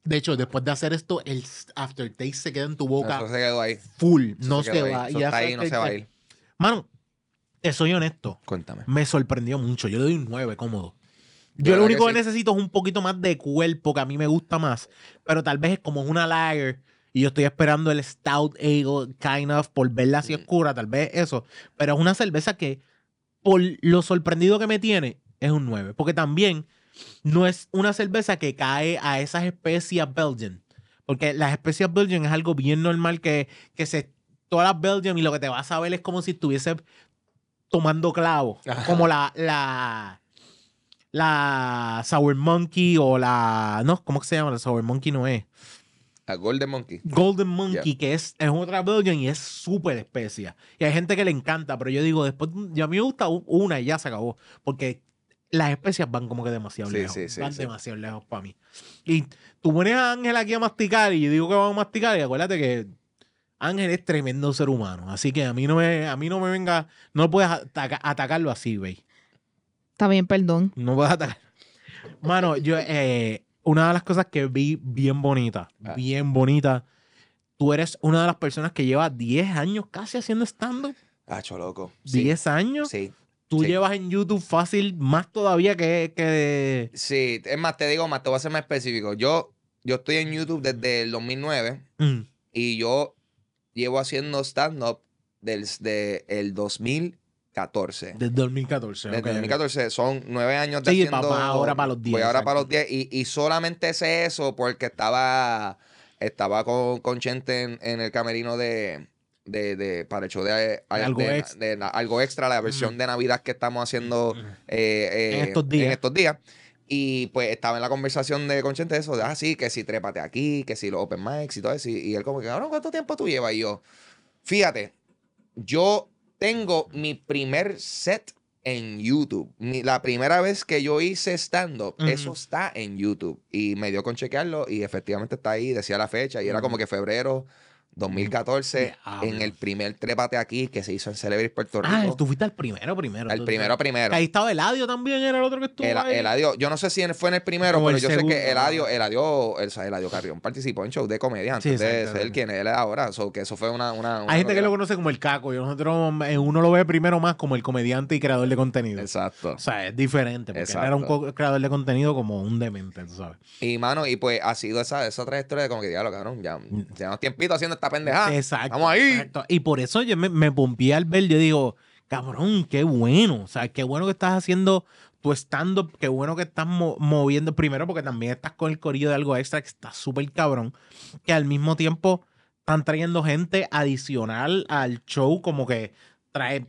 De hecho, después de hacer esto, el aftertaste se queda en tu boca. Eso se quedó ahí. Full. Eso no se, se va. Eso está ahí, no se va a ir. Mano, te soy honesto. Cuéntame. Me sorprendió mucho. Yo le doy un nueve cómodo. Yo lo único que, que sí. necesito es un poquito más de cuerpo, que a mí me gusta más. Pero tal vez es como una lager y yo estoy esperando el stout ale, kind of, por verla así mm. oscura, tal vez eso. Pero es una cerveza que, por lo sorprendido que me tiene, es un nueve. Porque también no es una cerveza que cae a esas especias Belgian. Porque las especias Belgian es algo bien normal que, que se... Todas las Belgian y lo que te vas a ver es como si estuviese tomando clavo. Ajá. Como la... la La Sour Monkey o la... No, ¿cómo que se llama? La Sour Monkey no es. La Golden Monkey. Golden Monkey, yeah. que es, es otra Belgian y es súper especia. Y hay gente que le encanta, pero yo digo, después... Yo a mí me gusta una y ya se acabó. Porque las especias van como que demasiado sí, lejos. Sí, sí, van sí. demasiado lejos para mí. Y tú pones a Ángel aquí a masticar y yo digo que vamos a masticar y acuérdate que Ángel es tremendo ser humano. Así que a mí no me, a mí no me venga... No puedes ataca, atacarlo así, ¿veis? Está bien, perdón. No vas a atacar. Mano, yo, eh, una de las cosas que vi bien bonita, ah. bien bonita, tú eres una de las personas que lleva diez años casi haciendo stand-up. Hacho, loco. ¿diez sí. años? Sí. Tú sí. llevas en YouTube fácil más todavía que, que... Sí, es más, te digo más, te voy a ser más específico. Yo, yo estoy en YouTube desde el dos mil nueve mm. y yo llevo haciendo stand-up desde el dos mil catorce. Desde dos mil catorce. Desde okay, dos mil catorce. Okay. Son nueve años de sí, haciendo... papá, ahora para los diez. Voy ahora para los diez. Y, y solamente sé eso porque estaba estaba con, con Chente en, en el camerino de... de, de para el show de, algo, de, extra. De, de, de algo extra, la versión mm. de Navidad que estamos haciendo mm. eh, eh, en, estos días. en estos días. Y pues estaba en la conversación de con Chente eso. De, ah, sí, que si trépate aquí, que si los open mics y todo eso. Y, y él como que, cabrón, ¿cuánto tiempo tú llevas? Y yo, fíjate, yo... Tengo mi primer set en YouTube. Mi, la primera vez que yo hice stand-up, uh-huh. eso está en YouTube. Y me dio con chequearlo y efectivamente está ahí. Decía la fecha y uh-huh. era como que febrero dos mil catorce, yeah, en el primer Trépate Aquí que se hizo en Celebrity Puerto Rico. Ah, tú fuiste al primero, primero. Al primero, primero. Ahí estaba Eladio también, era el otro que estuvo el, ahí. Eladio, yo no sé si fue en el primero, como pero el yo segundo, sé que Eladio, Eladio, el, Eladio Carrión participó en shows de comedia antes sí, de ser quien él es ahora. So, que eso fue una, una, una Hay gente que lo conoce como el Caco. Y nosotros, uno lo ve primero más como el comediante y creador de contenido. Exacto. O sea, es diferente, porque exacto, él era un creador de contenido como un demente, tú sabes. Y, mano, y pues ha sido esa, esa trayectoria de como que diablo, cabrón, ya llevamos tiempito haciendo esta pendejada. Exacto. Vamos ahí. Exacto. Y por eso yo me, me pompié al ver, yo digo, cabrón, qué bueno. O sea, qué bueno que estás haciendo tu stand-up, qué bueno que estás mo moviendo. Primero, porque también estás con el corillo de Algo Extra, que está súper cabrón. Que al mismo tiempo están trayendo gente adicional al show, como que trae...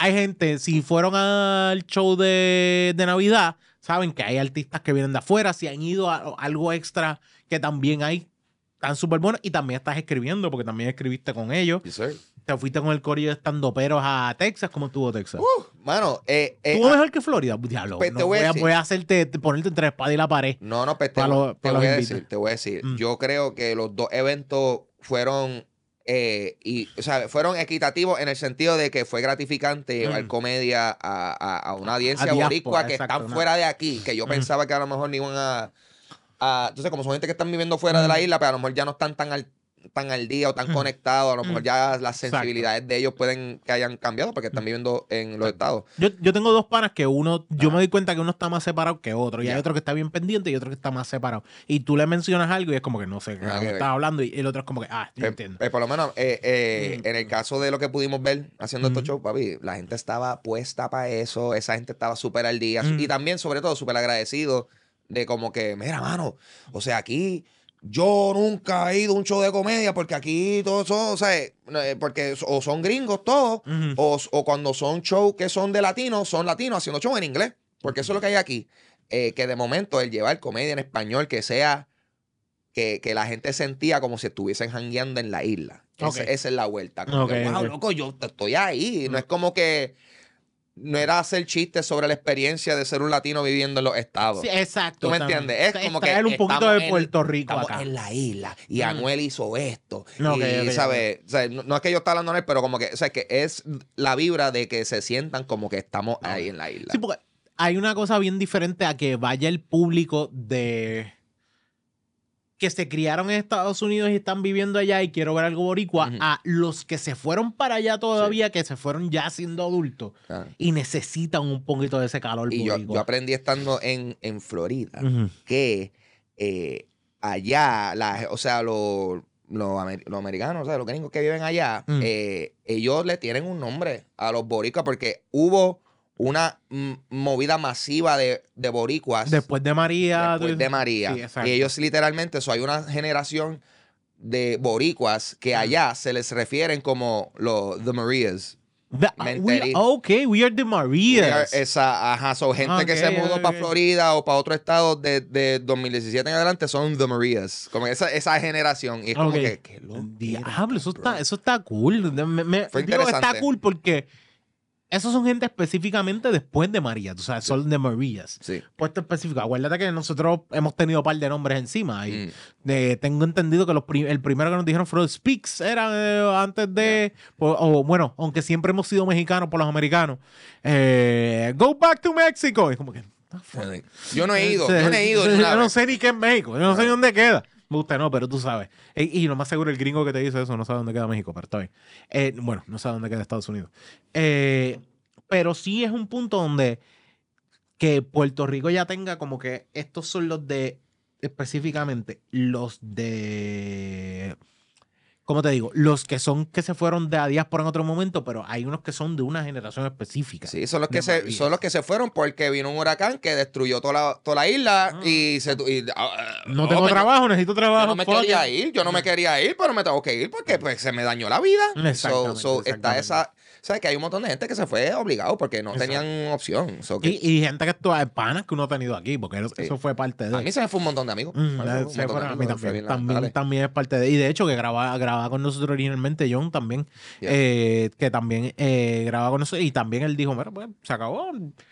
Hay gente, si fueron al show de, de Navidad, saben que hay artistas que vienen de afuera, si han ido a, a Algo Extra, que también hay, están súper buenos. Y también estás escribiendo, porque también escribiste con ellos. Yes, sir. Te fuiste con el corillo de estandoperos a Texas. ¿Cómo estuvo Texas? Uh, mano, eh, eh, ¿Tú mejor que Florida? Diablo, pues no, te voy, voy, a, voy a hacerte, ponerte entre la espada y la pared. No, no, pues te, lo, te, voy a decir, te voy a decir. Mm. Yo creo que los dos eventos fueron... Eh, y, o sea, fueron equitativos en el sentido de que fue gratificante llevar mm. comedia a, a, a una audiencia boricua que exacto, están no. fuera de aquí, que yo mm. pensaba que a lo mejor ni iban a, a... Entonces, como son gente que están viviendo fuera mm. de la isla, pero a lo mejor ya no están tan al, tan al día o tan mm. conectados, a lo mejor mm. ya las sensibilidades exacto. de ellos pueden que hayan cambiado porque están viviendo en los estados. Yo, yo tengo dos panas que uno... Yo ah. me doy cuenta que uno está más separado que otro, y yeah. hay otro que está bien pendiente y otro que está más separado. Y tú le mencionas algo y es como que no sé, ah, que estás hablando, y el otro es como que, ah, yo eh, entiendo. Eh, por lo menos, eh, eh, mm. en el caso de lo que pudimos ver haciendo mm. estos shows, papi, la gente estaba puesta para eso, esa gente estaba súper al día, mm. y también, sobre todo, súper agradecido de como que, mira, mano, o sea, aquí... Yo nunca he ido a un show de comedia porque aquí todos son, o sea, porque o son gringos todos, uh-huh. o, o cuando son shows que son de latinos, son latinos haciendo shows en inglés, porque eso es lo que hay aquí. Eh, que de momento el llevar comedia en español que sea, que, que la gente sentía como si estuviesen jangueando en la isla. Okay. Esa, esa es la vuelta. Como okay, que, wow, okay. loco, yo estoy ahí. Uh-huh. No es como que... No era hacer chistes sobre la experiencia de ser un latino viviendo en los estados. Sí, exacto. ¿Tú me también. entiendes? Es como que un poquito de Puerto Rico en, acá. En la isla. Y mm. Anuel hizo esto. No, y, okay, okay, ¿sabes? O sea, no, no es que yo esté hablando de él, pero como que, o sea, que es la vibra de que se sientan como que estamos no. ahí en la isla. Sí, porque hay una cosa bien diferente a que vaya el público de... que se criaron en Estados Unidos y están viviendo allá y quiero ver algo boricua, uh-huh. a los que se fueron para allá todavía, sí. que se fueron ya siendo adultos ah. y necesitan un poquito de ese calor y boricua. Yo, yo aprendí estando en, en Florida uh-huh. que eh, allá, la, o sea, los lo amer, lo americanos, o sea, los gringos que viven allá, uh-huh. eh, ellos le tienen un nombre a los boricuas porque hubo... una movida masiva de, de boricuas. Después de María. Después de María. Sí, y ellos literalmente, eso hay una generación de boricuas que allá se les refieren como los The Marías. The, we, ok, we are the Marías. Esa, ajá, son gente okay, que se mudó okay. para Florida o para otro estado de, de dos mil diecisiete en adelante, son The Marías. Como esa, esa generación. Y es como okay. que, que lo diablo, eso está, eso está cool. Me, me, Fue digo, interesante. Está cool porque... Esos son gente específicamente después de María, o sea, sí. son de Marías. Sí. Puesto específico. Acuérdate que nosotros hemos tenido un par de nombres encima. Y mm. eh, tengo entendido que los prim el primero que nos dijeron fue Speaks, era eh, antes de... Yeah. Por, o bueno, aunque siempre hemos sido mexicanos por los americanos. Eh, Go back to Mexico. Es como que... Yo no he ido, eh, yo no he ido. Eh, yo no sé ni qué es México, yo no sé ni dónde queda. Me gusta, no, pero tú sabes. Eh, y lo más seguro, el gringo que te dice eso no sabe dónde queda México, pero está bien. Eh, bueno, no sabe dónde queda Estados Unidos. Eh, pero sí es un punto donde que Puerto Rico ya tenga como que estos son los de, específicamente, los de... ¿Cómo te digo? Los que son que se fueron de a diáspora en otro momento, pero hay unos que son de una generación específica. Sí, son los, que se, son los que se fueron porque vino un huracán que destruyó toda la, toda la isla ah. y se... Y, uh, no tengo no, trabajo, necesito trabajo. Yo no me porque... quería ir, yo no me quería ir, pero me tengo que ir porque pues, se me dañó la vida. Exactamente, so, so exactamente. Está esa... ¿Sabes? Que hay un montón de gente que se fue obligado porque no Exacto. tenían opción. So que... y, y gente que estuvo de panas que uno ha tenido aquí, porque sí. eso fue parte de... A mí se me fue un montón de amigos. Mm, montón de amigos a mí también, también, también es parte de... Y de hecho, que grababa, grababa con nosotros originalmente John también, yeah. eh, que también eh, grababa con nosotros y también él dijo, mira, pues se acabó.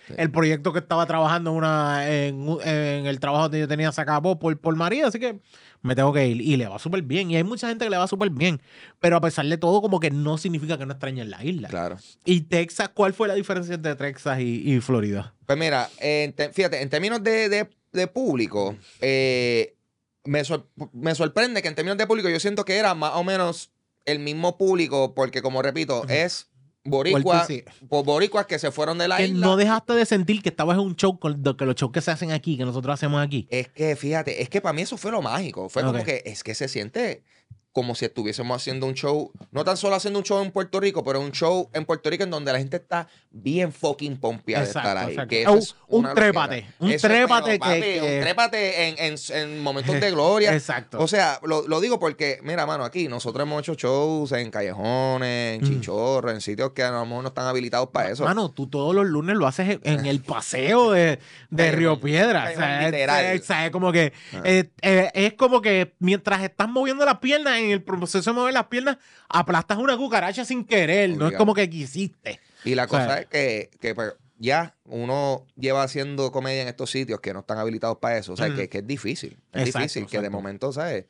Sí. El proyecto que estaba trabajando una, en, en el trabajo que yo tenía se acabó por, por María, así que... me tengo que ir. Y le va súper bien. Y hay mucha gente que le va súper bien. Pero a pesar de todo, como que no significa que no extrañen la isla. Claro. ¿Y Texas? ¿Cuál fue la diferencia entre Texas y, y Florida? Pues mira, eh, te, fíjate, en términos de, de, de público, eh, me, sor, me sorprende que en términos de público yo siento que era más o menos el mismo público porque, como repito, uh-huh. es... Boricuas, sí. boricuas que se fueron de la que isla. No dejaste de sentir que estabas en un show, con, que los shows que se hacen aquí, que nosotros hacemos aquí. Es que, fíjate, es que para mí eso fue lo mágico. Fue okay. como que, es que se siente como si estuviésemos haciendo un show, no tan solo haciendo un show en Puerto Rico, pero un show en Puerto Rico en donde la gente está bien fucking pompeada de estar ahí. Que eso uh, es un trépate. Un eso trépate. Es, pero, que, papi, que... Un trépate en, en, en momentos de gloria. Exacto. O sea, lo, lo digo porque, mira, mano, aquí nosotros hemos hecho shows en callejones, en mm. chinchorros, en sitios que a lo mejor no están habilitados para eso. Mano, tú todos los lunes lo haces en el paseo de, de Río Piedras. O sea, literal. O sea, es como que, ah. eh, eh, es como que mientras estás moviendo las piernas, en el proceso de mover las piernas, aplastas una cucaracha sin querer. Obligado. No es como que quisiste. Y la cosa o sea, es que, que pues, ya uno lleva haciendo comedia en estos sitios que no están habilitados para eso. O sea, mm. que, que es difícil. Es exacto, difícil exacto. que de momento, ¿sabes?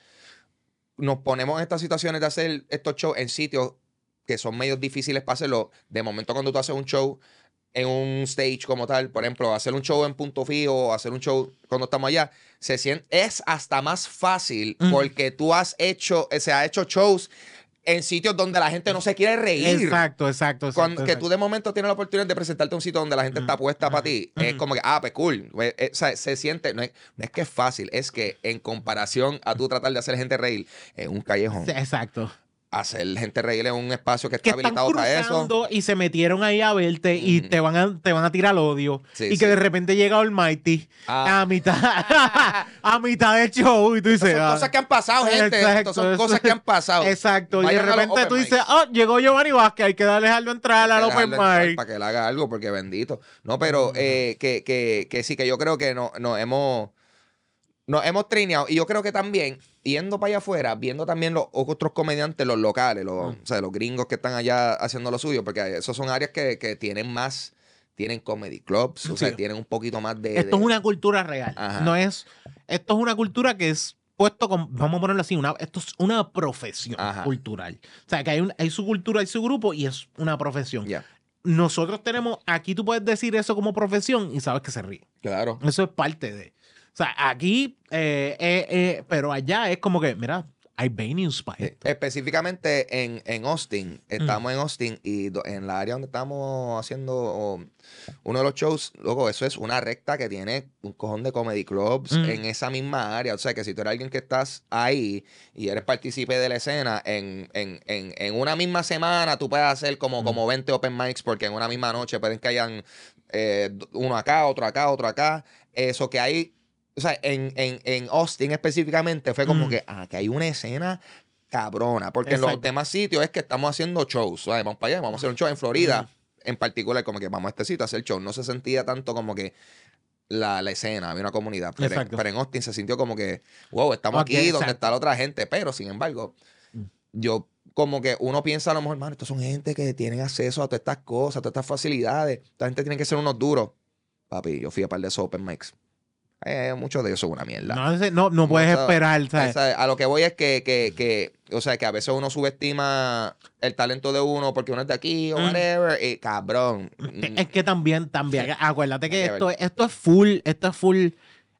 Nos ponemos en estas situaciones de hacer estos shows en sitios que son medios difíciles para hacerlo. De momento, cuando tú haces un show en un stage como tal, por ejemplo, hacer un show en Punto Fijo, hacer un show cuando estamos allá, se siente, es hasta más fácil mm. porque tú has hecho, se ha hecho shows en sitios donde la gente no se quiere reír. Exacto, exacto. exacto, cuando, exacto. Que tú de momento tienes la oportunidad de presentarte a un sitio donde la gente mm. está puesta mm. para ti. Mm. Es como que, ah, pues cool. O sea, se siente, no es, no es que es fácil, es que en comparación a tú tratar de hacer gente reír, es un callejón. Exacto. Hacer gente reír en un espacio que está que habilitado están para eso. Y se metieron ahí a verte mm. y te van a, te van a tirar al odio. Sí, y sí. que de repente llega Almighty ah. a mitad a mitad del show y tú dices... Son ah, cosas que han pasado, gente. Exacto, son eso. cosas que han pasado. Exacto. Vayan y de repente tú dices, oh, llegó Giovanni Vázquez, hay que dejarlo entrar al open mic. Para que él haga algo, porque bendito. No, pero eh, que, que, que sí, que yo creo que no, no hemos... Nos hemos trineado. Y yo creo que también, yendo para allá afuera, viendo también los otros comediantes, los locales, los, mm. o sea, los gringos que están allá haciendo lo suyo, porque esos son áreas que, que tienen más, tienen comedy clubs, sí. o sea, tienen un poquito más de... Esto de... es una cultura real. Ajá. No es... Esto es una cultura que es puesto con... Vamos a ponerlo así, una, esto es una profesión Ajá. cultural. O sea, que hay, un, hay su cultura, hay su grupo y es una profesión. Yeah. Nosotros tenemos... Aquí tú puedes decir eso como profesión y sabes que se ríe. Claro. Eso es parte de... O sea, aquí, eh, eh, eh, pero allá es como que, mira, hay venues para esto. Específicamente en, en Austin, estamos mm. en Austin y do, en la área donde estamos haciendo oh, uno de los shows, loco, eso es una recta que tiene un cojón de comedy clubs mm. en esa misma área. O sea, que si tú eres alguien que estás ahí y eres partícipe de la escena, en, en, en, en una misma semana tú puedes hacer como, mm. como veinte open mics porque en una misma noche pueden que hayan eh, uno acá, otro acá, otro acá. Eso que hay... O sea, en, en, en Austin específicamente fue como mm. que, ah, que hay una escena cabrona. Porque Exacto. en los demás sitios es que estamos haciendo shows. ¿Sabes? Vamos para allá, vamos a hacer un show. En Florida, mm. en particular, como que vamos a este sitio a hacer show. No se sentía tanto como que la, la escena, había una comunidad. Pero, pero en Austin se sintió como que, wow, estamos okay, aquí exacto. donde está la otra gente. Pero, sin embargo, mm. yo como que uno piensa a lo mejor, mano, estos son gente que tienen acceso a todas estas cosas, a todas estas facilidades. Esta gente tiene que ser unos duros. Papi, yo fui a par de esos open mics. Eh, muchos de ellos son una mierda. No, no, no puedes o sea, esperar, ¿sabes? O sea, a lo que voy es que, que, que, o sea, que a veces uno subestima el talento de uno porque uno es de aquí o mm. whatever. Y, cabrón. Es que también, también, acuérdate que esto, esto es full, esto es full.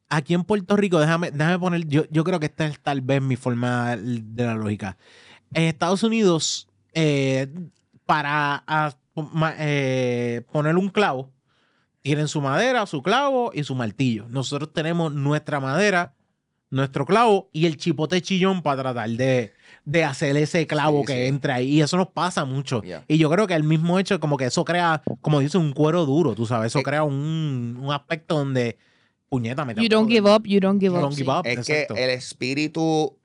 Aquí en Puerto Rico, déjame, déjame poner, yo, yo creo que esta es tal vez mi forma de la lógica. En Estados Unidos, eh, para a, eh, poner un clavo, tienen su madera, su clavo y su martillo. Nosotros tenemos nuestra madera, nuestro clavo y el chipote chillón para tratar de, de hacer ese clavo sí, que sí. entra ahí. Y eso nos pasa mucho. Yeah. Y yo creo que el mismo hecho, como que eso crea, como dice, un cuero duro, tú sabes. Eso eh, crea un, un aspecto donde, puñeta, me You don't give up, you don't give up. You don't give up. Es exacto. que el espíritu...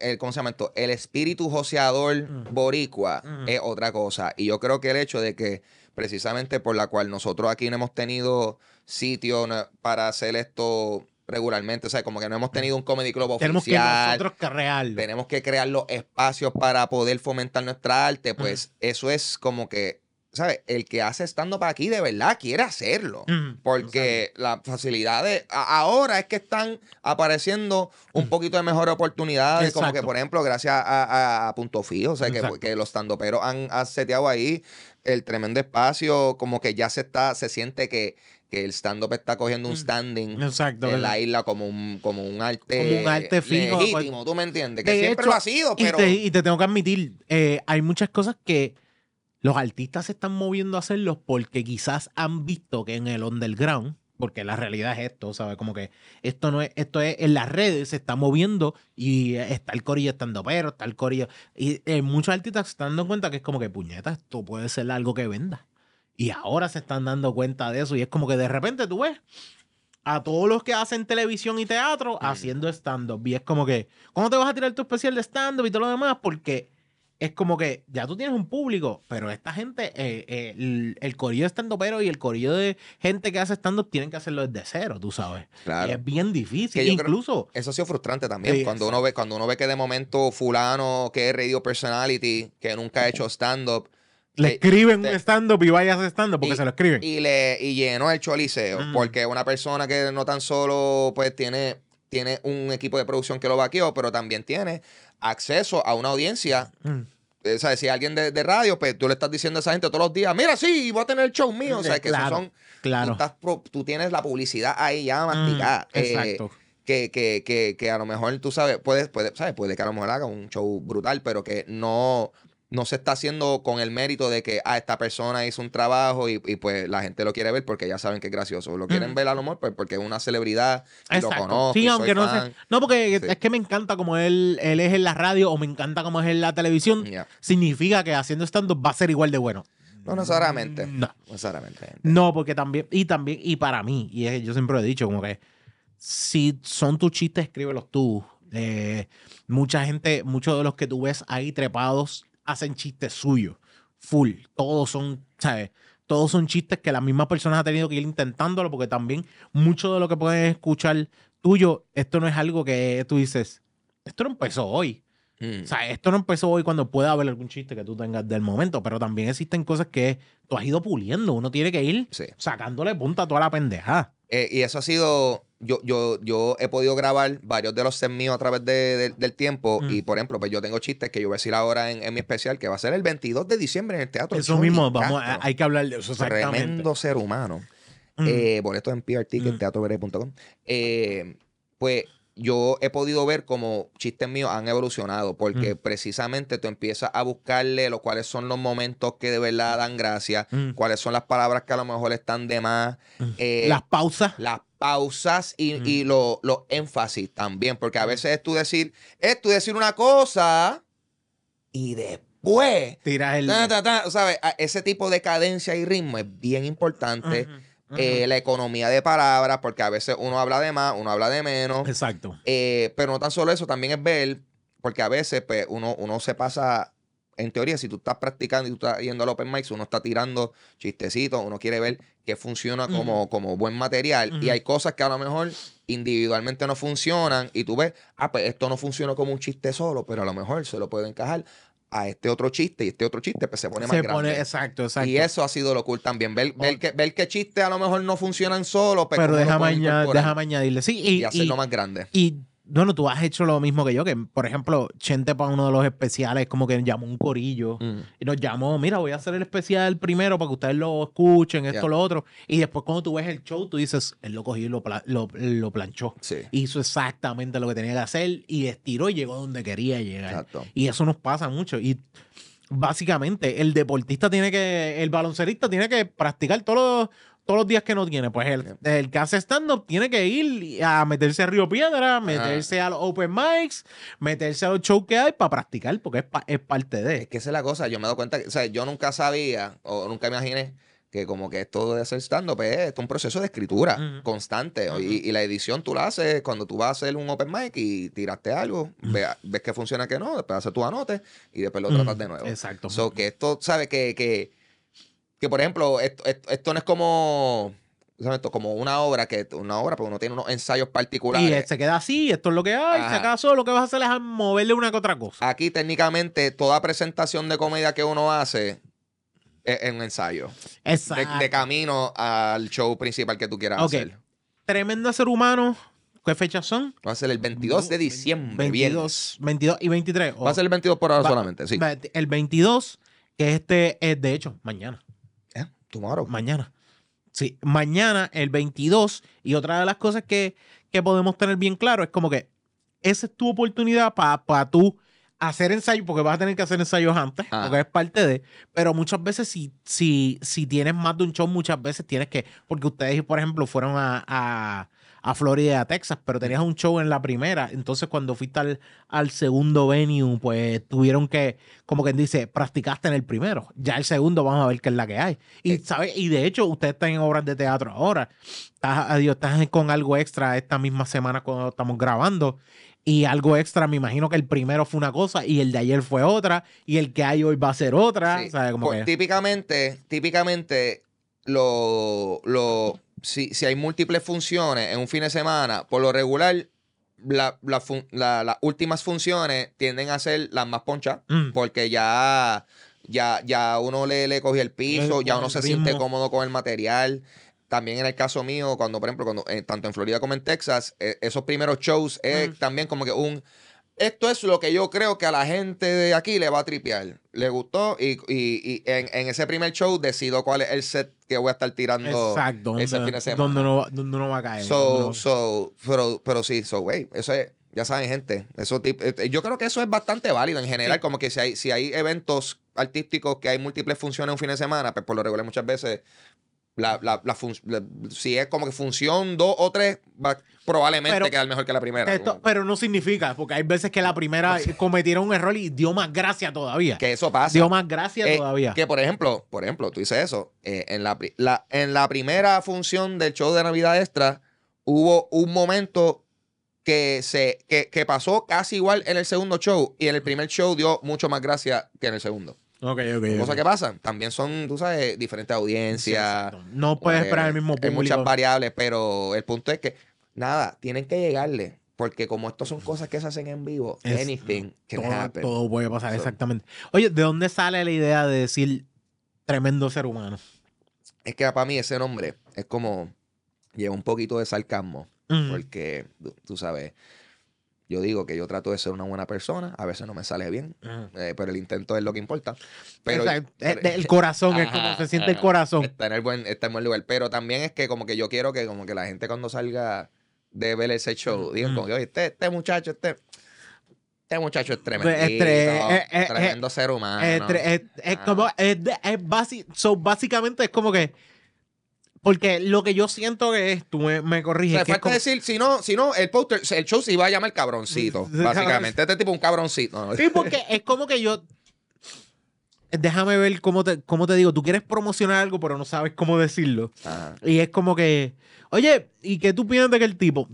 el, ¿cómo se llama esto? El espíritu joseador mm. boricua mm. es otra cosa. Y yo creo que el hecho de que, precisamente por la cual nosotros aquí no hemos tenido sitio para hacer esto regularmente, o sea, como que no hemos tenido un comedy club tenemos oficial. Tenemos que nosotros crearlo. Tenemos que crear los espacios para poder fomentar nuestra arte. Pues mm. eso es como que, ¿sabes? El que hace stand-up aquí de verdad quiere hacerlo. Mm, porque no las facilidades... A, ahora es que están apareciendo un mm. poquito de mejores oportunidades. Exacto. Como que, por ejemplo, gracias a, a, a Punto Fijo, o sea, que, que los stand-uperos han, han seteado ahí el tremendo espacio, como que ya se está se siente que, que el stand-up está cogiendo un standing. Exacto, en ¿verdad? La isla como un, como un arte... Como un arte fijo. Legítimo, tú me entiendes. Que siempre hecho, lo ha sido, pero... Y te, y te tengo que admitir, eh, hay muchas cosas que... Los artistas se están moviendo a hacerlos porque quizás han visto que en el underground, porque la realidad es esto, ¿sabes? Como que esto no es, esto es en las redes, se está moviendo y está el corillo estando pero, está el corillo. Y eh, muchos artistas se están dando cuenta que es como que, puñeta, esto puede ser algo que venda. Y ahora se están dando cuenta de eso y es como que de repente tú ves a todos los que hacen televisión y teatro mm. haciendo stand-up. Y es como que, ¿cómo te vas a tirar tu especial de stand-up y todo lo demás? Porque... Es como que ya tú tienes un público, pero esta gente, eh, eh, el, el corillo de stand-upero y el corillo de gente que hace stand-up tienen que hacerlo desde cero, tú sabes. Claro. Es bien difícil. Incluso creo, eso ha sido frustrante también. Sí, cuando, uno ve, cuando uno ve que de momento fulano que es radio personality, que nunca ha hecho stand-up, le te, escriben te, stand-up y vayas a stand-up porque y, se lo escriben. Y, le, y llenó el choliseo. Mm. Porque una persona que no tan solo pues tiene, tiene un equipo de producción que lo vaqueó, pero también tiene... acceso a una audiencia. Mm. O sea, si alguien de, de radio, pues tú le estás diciendo a esa gente todos los días, mira, sí, voy a tener el show mío. O sea, que claro, esos son... Claro. Tú, estás pro, tú tienes la publicidad ahí ya masticada. Mm, eh, exacto. Que, que, que, que a lo mejor, tú sabes, puedes, puedes, ¿sabes? Puede que a lo mejor haga un show brutal, pero que no... no se está haciendo con el mérito de que ah, esta persona hizo un trabajo y, y pues la gente lo quiere ver porque ya saben que es gracioso. Lo quieren mm. ver a lo mejor porque es una celebridad y exacto. Lo conozco. Sí, aunque soy no fan. Sea. No, porque sí. Es que me encanta como él, él es en la radio o me encanta como es en la televisión. Yeah. Significa que haciendo stand-up va a ser igual de bueno. No necesariamente. No. No necesariamente. No, porque también, y también, y para mí, y es, yo siempre lo he dicho, como que si son tus chistes, escríbelos tú. Eh, mucha gente, muchos de los que tú ves ahí trepados hacen chistes suyos, full. Todos son, ¿sabes? Todos son chistes que las mismas personas han tenido que ir intentándolo porque también mucho de lo que pueden escuchar tuyo, esto no es algo que tú dices, esto no empezó hoy. Mm. O sea, esto no empezó hoy cuando pueda haber algún chiste que tú tengas del momento, pero también existen cosas que tú has ido puliendo. Uno tiene que ir sí. sacándole punta a toda la pendejada. Eh, y eso ha sido... Yo, yo, yo he podido grabar varios de los sets míos a través de, de, del tiempo mm. y, por ejemplo, pues yo tengo chistes que yo voy a decir ahora en, en mi especial que va a ser el veintidós de diciembre en el Teatro Breve. Eso mismo, vamos a, hay que hablar de eso exactamente. Tremendo ser humano. Mm. Eh, boletos en P R T, mm. teatro breve punto com. Eh, pues yo he podido ver cómo chistes míos han evolucionado porque mm. precisamente tú empiezas a buscarle los cuáles son los momentos que de verdad dan gracia, mm. cuáles son las palabras que a lo mejor están de más. Mm. Eh, las pausas. Las pausas. pausas y, mm. y los lo énfasis también, porque a veces es tú decir, es tú decir una cosa y después tiras el... Ta, ta, ta, ¿sabes? Ese tipo de cadencia y ritmo es bien importante. Uh-huh. Uh-huh. Eh, la economía de palabras, porque a veces uno habla de más, uno habla de menos. Exacto. Eh, pero no tan solo eso, también es ver, porque a veces pues, uno, uno se pasa... En teoría, si tú estás practicando y tú estás yendo al open mics, uno está tirando chistecitos, uno quiere ver qué funciona como, mm. como buen material. Mm. Y hay cosas que a lo mejor individualmente no funcionan y tú ves, ah, pues esto no funciona como un chiste solo, pero a lo mejor se lo puede encajar a este otro chiste y este otro chiste pues se pone se más pone, grande. Exacto, exacto. Y eso ha sido lo cool también, ver, ver, oh. que, ver que chistes a lo mejor no funcionan solo, pero, pero déjame, añad, déjame añadirle. Sí, y, y hacerlo y, más grande. Y, Bueno, tú has hecho lo mismo que yo, que por ejemplo, Chente para uno de los especiales, como que llamó un corillo mm. y nos llamó, mira, voy a hacer el especial primero para que ustedes lo escuchen, esto, yeah. lo otro. Y después cuando tú ves el show, tú dices, él lo cogió y lo, pla- lo, lo planchó. Sí. Hizo exactamente lo que tenía que hacer y estiró y llegó donde quería llegar. Exacto. Y eso nos pasa mucho. Y básicamente el deportista tiene que, el baloncerista tiene que practicar todos los... Todos los días que no tiene, pues el, el que hace stand-up tiene que ir a meterse a Río Piedras, meterse ah. a los open mics, meterse a los shows que hay para practicar, porque es, pa, es parte de. Es que esa es la cosa, yo me doy cuenta, que, o sea, yo nunca sabía o nunca imaginé que como que esto de hacer stand-up es, es un proceso de escritura uh-huh. constante. Uh-huh. Y, y la edición tú la haces cuando tú vas a hacer un open mic y tiraste algo, uh-huh. ve, ves que funciona, que no, después haces tus anotes y después lo uh-huh. tratas de nuevo. Exacto. So, que esto, ¿sabes? Que, que, que por ejemplo, esto, esto, esto no es como... como una obra, que una obra, pero uno tiene unos ensayos particulares. Y se queda así, esto es lo que hay, si acaso lo que vas a hacer es moverle una que otra cosa. Aquí técnicamente toda presentación de comedia que uno hace es un ensayo. Exacto. De, de camino al show principal que tú quieras okay. hacer. Tremendo ser humano. ¿Qué fechas son? Va a ser el veintidós de diciembre. veintidós, veintidós y veintitrés. Oh. Va a ser el veintidós por ahora va, solamente, sí. El veintidós, que este es de hecho mañana. ¿Eh? Tomorrow. Mañana. Sí, mañana el veintidós, y otra de las cosas que, que podemos tener bien claro es como que esa es tu oportunidad para pa tú hacer ensayos, porque vas a tener que hacer ensayos antes, ah. porque es parte de, pero muchas veces si, si, si tienes más de un show, muchas veces tienes que, porque ustedes por ejemplo fueron a, a, a Florida, a Texas, pero tenías un show en la primera, entonces cuando fuiste al, al segundo venue, pues tuvieron que, como quien dice, practicaste en el primero, ya el segundo vamos a ver qué es la que hay. Y, ¿sabes? Y de hecho, ustedes están en obras de teatro ahora, estás, adiós, estás con Algo Extra esta misma semana cuando estamos grabando, y Algo Extra, me imagino que el primero fue una cosa y el de ayer fue otra, y el que hay hoy va a ser otra. Sí. ¿Sabes? Como pues, que... Típicamente, típicamente, lo... lo... Si, si hay múltiples funciones en un fin de semana, por lo regular, la, la fun, la, las últimas funciones tienden a ser las más ponchas, mm. porque ya, ya, ya uno le, le cogió el piso, el, ya uno se ritmo. Siente cómodo con el material. También en el caso mío, cuando, por ejemplo, cuando, eh, tanto en Florida como en Texas, eh, esos primeros shows es mm. también como que un... Esto es lo que yo creo que a la gente de aquí le va a tripear. Le gustó y, y, y en, en ese primer show decido cuál es el set que voy a estar tirando. Exacto, ese donde, fin de semana. Donde no, donde no va a caer. So, no. so, pero, pero sí, so, güey, eso es, ya saben, gente. Eso tipo, yo creo que eso es bastante válido en general. Sí. Como que si hay, si hay eventos artísticos que hay múltiples funciones un fin de semana, pues por lo regular muchas veces... La, la, la fun- la, si es como que función dos o tres, va probablemente pero, quedar mejor que la primera. Esto, pero no significa, porque hay veces que la primera no sé. cometieron un error y dio más gracia todavía. Que eso pasa. Dio más gracia eh, todavía. Que por ejemplo, por ejemplo, tú dices eso, eh, en, la, la, en la primera función del show de Navidad Extra hubo un momento que, se, que, que pasó casi igual en el segundo show y en el primer show dio mucho más gracia que en el segundo. Okay, okay, cosas okay. que pasan. También son, tú sabes, diferentes audiencias. Sí, no puedes eh, esperar el mismo público. Hay muchas variables, pero el punto es que, nada, tienen que llegarle. Porque como esto son cosas que se hacen en vivo, es, anything can todo, happen. Todo puede pasar, so. Exactamente. Oye, ¿de dónde sale la idea de decir tremendo ser humano? Es que para mí ese nombre es como, lleva un poquito de sarcasmo. Mm. Porque, tú sabes... Yo digo que yo trato de ser una buena persona. A veces no me sale bien. Uh-huh. Eh, pero el intento es lo que importa. Pero, o sea, el, el corazón, ajá, es como se siente el corazón. Está en el buen, está en buen lugar. Pero también es que como que yo quiero que como que la gente cuando salga de ver ese show, uh-huh. digan como que, oye, este, este muchacho, este... Este muchacho es tremendo, eh, eh, tremendo eh, ser humano. Eh, tre, eh, ah. Es como... Es, es basic, so, básicamente es como que... Porque lo que yo siento que es, tú me, me corriges. Me falta como... decir, si no, si no el, poster, el show se iba a llamar cabroncito, básicamente. Este tipo un cabroncito. No. Sí, porque es como que yo... Déjame ver cómo te, cómo te digo. Tú quieres promocionar algo, pero no sabes cómo decirlo. Ajá. Y es como que... Oye, ¿y qué tú piensas de aquel tipo?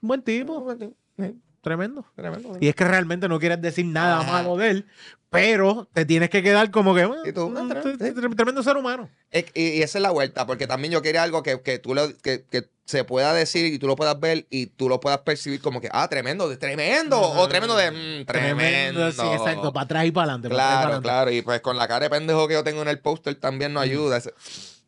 Buen tipo. Buen tipo. Sí. Tremendo. Tremendo. Y es que realmente no quieres decir nada ajá. malo de él, pero te tienes que quedar como que bueno, tú, no, tremendo, tremendo ser humano. Y, y esa es la vuelta, porque también yo quería algo que, que tú lo, que, que se pueda decir y tú lo puedas ver y tú lo puedas percibir como que, ah, tremendo, tremendo, no, o tremendo de, mmm, tremendo. Sí, exacto, para atrás y para adelante. Claro, para adelante. Claro, y pues con la cara de pendejo que yo tengo en el póster también nos ayuda.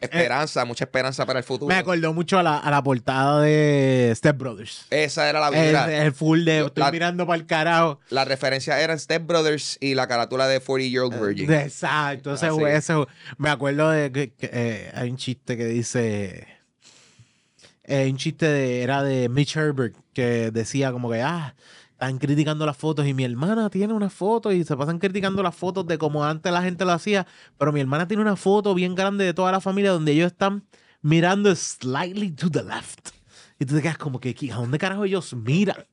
Esperanza, eh, mucha esperanza para el futuro. Me acordó mucho a la, a la portada de Step Brothers. Esa era la vida. El, el full de, yo, estoy la, mirando para el carajo. La referencia eran Step Brothers y la carátula de forty year old Virgin. Eh, exacto. Ese, ese, me acuerdo de que, que eh, hay un chiste que dice... Eh, un chiste de, era de Mitch Herbert que decía como que... ah están criticando las fotos y mi hermana tiene una foto y se pasan criticando las fotos de como antes la gente lo hacía, pero mi hermana tiene una foto bien grande de toda la familia donde ellos están mirando slightly to the left. Y tú te quedas como que, ¿a dónde carajo ellos miran?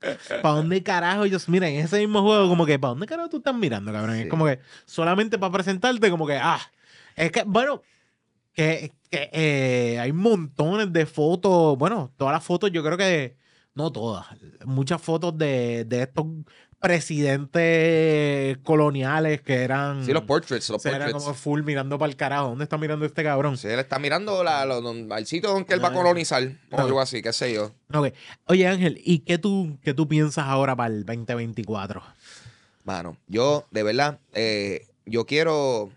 ¿Para dónde carajo ellos miran? En ese mismo juego como que, ¿para dónde carajo tú estás mirando, cabrón? Sí. Es como que solamente para presentarte como que, ah, es que, bueno... que, que eh, hay montones de fotos. Bueno, todas las fotos, yo creo que, no todas, muchas fotos de, de estos presidentes coloniales que eran... Sí, los portraits, los portraits. Era como full mirando para el carajo. ¿Dónde está mirando este cabrón? Sí, él está mirando la, la, la, el sitio donde él va a colonizar o algo así, qué sé yo. Okay. Oye, Ángel, ¿y qué tú, qué tú piensas ahora para el veinte veinticuatro? Mano, yo, de verdad, eh, yo quiero...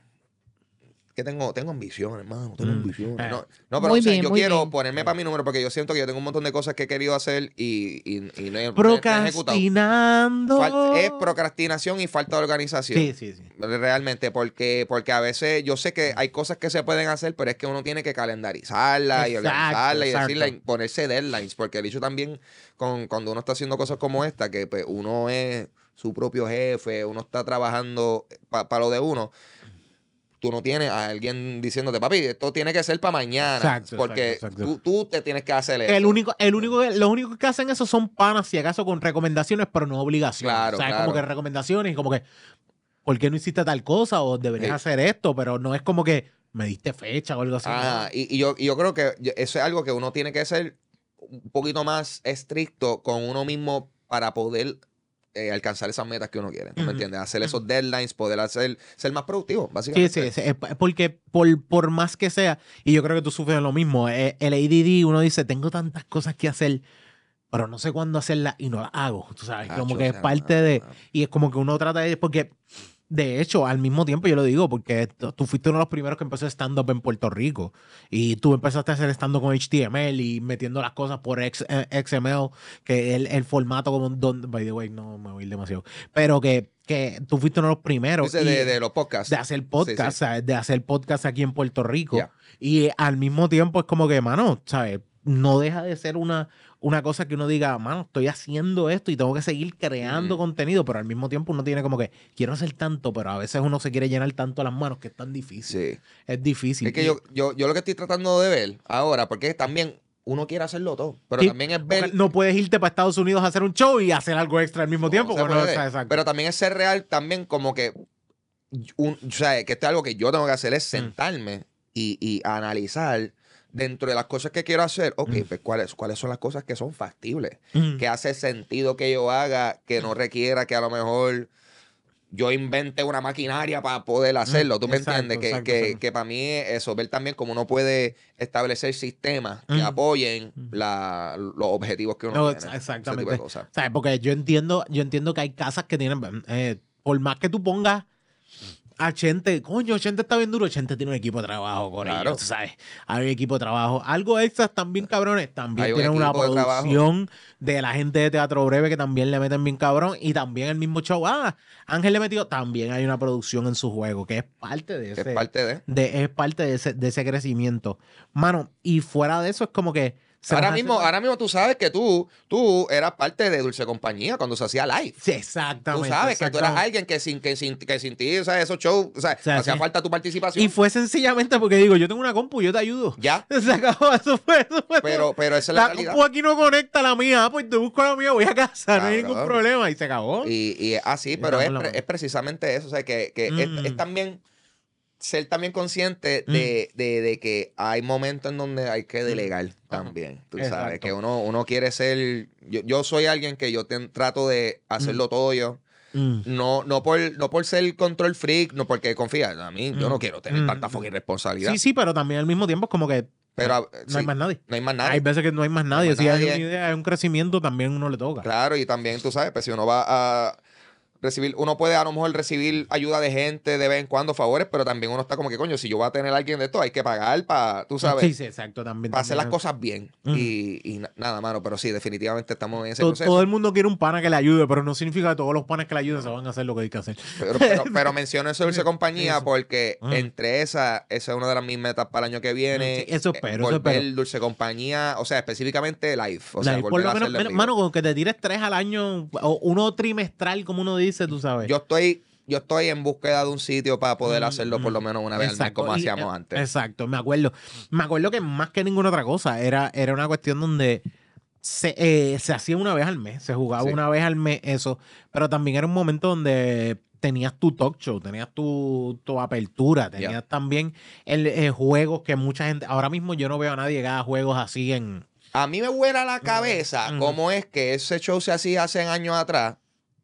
Que tengo, tengo ambiciones, hermano, tengo mm. ambiciones. No, no pero o sea, bien, yo quiero bien. ponerme para mi número porque yo siento que yo tengo un montón de cosas que he querido hacer y, y, y no he Procrastinando. No he ejecutado. Es procrastinación y falta de organización. Sí, sí, sí. Realmente, porque, porque a veces yo sé que hay cosas que se pueden hacer, pero es que uno tiene que calendarizarlas y organizarlas y decirle, ponerse deadlines, porque el hecho también, con, cuando uno está haciendo cosas como esta, que pues, uno es su propio jefe, uno está trabajando para pa lo de uno. Tú no tienes a alguien diciéndote, papi, esto tiene que ser para mañana. Exacto, porque exacto, exacto. Tú, tú te tienes que hacer eso. El único, el único, los únicos que hacen eso son panas, si acaso, con recomendaciones, pero no obligaciones. Claro, o sea, claro. Como que recomendaciones, como que, ¿por qué no hiciste tal cosa? O deberías sí. hacer esto, pero no es como que me diste fecha o algo así. Ah, y, y, yo, y yo creo que eso es algo que uno tiene que ser un poquito más estricto con uno mismo para poder... Eh, alcanzar esas metas que uno quiere, ¿no? ¿Me uh-huh. entiendes? Hacer esos deadlines, poder hacer, ser más productivo, básicamente. Sí, sí, sí. Porque por, por más que sea, y yo creo que tú sufres lo mismo, eh, el A D D uno dice, tengo tantas cosas que hacer, pero no sé cuándo hacerlas y no las hago, tú sabes, ah, como yo, que es parte ah, de, ah, y es como que uno trata de, porque de hecho, al mismo tiempo yo lo digo, porque tú fuiste uno de los primeros que empezó stand-up en Puerto Rico y tú empezaste a hacer stand-up con H T M L y metiendo las cosas por X M L, que el, el formato como... Don, by the way, no me voy a ir demasiado. Pero que, que tú fuiste uno de los primeros. Y, de, de los podcasts. De hacer podcasts, sí, sí. de hacer podcasts aquí en Puerto Rico. Yeah. Y al mismo tiempo es como que, mano, ¿sabes? No deja de ser una... Una cosa que uno diga, mano, estoy haciendo esto y tengo que seguir creando mm. contenido, pero al mismo tiempo uno tiene como que, quiero hacer tanto, pero a veces uno se quiere llenar tanto las manos que es tan difícil. Sí. Es difícil. Es que yo, yo, yo lo que estoy tratando de ver ahora, porque también uno quiere hacerlo todo, pero sí, también es ver... No puedes irte para Estados Unidos a hacer un show y hacer algo extra al mismo no, tiempo. No bueno, o sea, pero también es ser real, también como que, un, o sea, que esto es algo que yo tengo que hacer, es sentarme mm. y, y analizar... Dentro de las cosas que quiero hacer, ok, mm. pues ¿cuáles, cuáles son las cosas que son factibles? Mm. Que hace sentido que yo haga, que no requiera, que a lo mejor yo invente una maquinaria para poder hacerlo. Mm. ¿Tú me exacto, entiendes? Exacto, que, exacto. Que, que para mí eso, ver también cómo uno puede establecer sistemas mm. que apoyen mm. la, los objetivos que uno no, tiene. Exactamente. Ese tipo de cosas. ¿Sabes? Porque yo entiendo, yo entiendo que hay casas que tienen, eh, por más que tú pongas Chente, coño, Chente está bien duro. Chente tiene un equipo de trabajo con claro. ellos, ¿sabes? Hay un equipo de trabajo. Algo extra también, cabrones. También un tienen una producción de, de la gente de Teatro Breve que también le meten bien cabrón. Y también el mismo show. Ah, Ángel le metió. También hay una producción en su juego que es parte de ese. Es parte de. de es parte de ese, de ese crecimiento. Mano, y fuera de eso es como que. Ahora mismo, hace... ahora mismo tú sabes que tú, tú eras parte de Dulce Compañía cuando se hacía live. Sí, exactamente. Tú sabes exactamente. Que tú eras alguien que sin, que sin, que sin ti, o sea, esos shows, o sea, o sea hacía sí. falta tu participación. Y fue sencillamente porque digo, yo tengo una compu, yo te ayudo. Ya. Se acabó, eso fue, eso fue. Pero, pero esa es la, la realidad. La compu aquí no conecta la mía, pues te busco la mía, voy a casa, claro, no hay ningún claro. problema. Y se acabó. Y, y así, ah, pero es, pre, es precisamente eso, o sea, que, que mm. es, es también... Ser también consciente de, mm. de, de que hay momentos en donde hay que delegar también. Tú exacto. sabes, que uno, uno quiere ser... Yo, yo soy alguien que yo te, trato de hacerlo mm. todo yo. Mm. No, no, por, no por ser control freak, no porque confía. A mí, mm. yo no quiero tener mm. tanta fucking responsabilidad. Sí, sí, pero también al mismo tiempo es como que... Pero, no sí, hay más nadie. No hay más nadie. Hay veces que no hay más nadie. No hay más si nadie. Hay una idea, hay un crecimiento, también uno le toca. Claro, y también, tú sabes, pues si uno va a... recibir, uno puede a lo mejor recibir ayuda de gente de vez en cuando, favores, pero también uno está como que, coño, si yo voy a tener a alguien de esto, hay que pagar para, tú sabes, sí, sí, exacto, también, para también hacer las cosas bien. Uh-huh. Y, y nada, mano, pero sí, definitivamente estamos en ese todo, proceso. Todo el mundo quiere un pana que le ayude, pero no significa que todos los panas que le ayuden se van a hacer lo que hay que hacer. Pero, pero, pero menciono eso Dulce Compañía eso. Porque uh-huh. entre esas, esa es una de las mis metas para el año que viene. Sí, eso espero. Eh, volver eso espero. Dulce Compañía, o sea, específicamente live. O live sea, por lo menos, menos mano, con que te tires tres al año, o uno trimestral, como uno dice. Tú sabes. Yo estoy, yo estoy en búsqueda de un sitio para poder hacerlo mm, por lo menos una vez exacto, al mes, como y, hacíamos antes. Exacto, me acuerdo. Me acuerdo que más que ninguna otra cosa, era, era una cuestión donde se, eh, se hacía una vez al mes, se jugaba sí. una vez al mes eso, pero también era un momento donde tenías tu talk show, tenías tu, tu apertura, tenías yeah. también el, el juegos que mucha gente... Ahora mismo yo no veo a nadie que haga juegos así en... A mí me vuela la cabeza mm. cómo es que ese show se hacía hace años atrás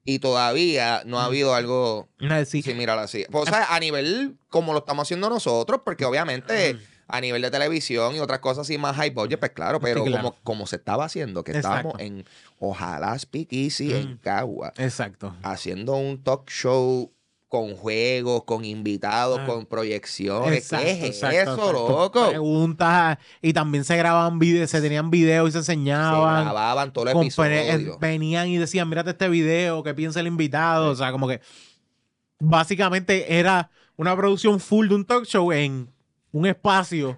y todavía no ha habido algo no, sí. similar así. Pues, o sea, a nivel como lo estamos haciendo nosotros, porque obviamente... Mm. A nivel de televisión y otras cosas así más high budget, pues claro, pero sí, claro. Como, como se estaba haciendo, que exacto. estábamos en ojalá Speak Easy, mm. en Cagua. Exacto. Haciendo un talk show con juegos, con invitados, ah. con proyecciones. Exacto, ¿Qué es exacto, eso, exacto. loco? Preguntas. Y también se grababan videos, se tenían videos y se enseñaban. Se grababan todo el episodio. Venían y decían, mírate este video, ¿qué piensa el invitado? Sí. O sea, como que básicamente era una producción full de un talk show en... un espacio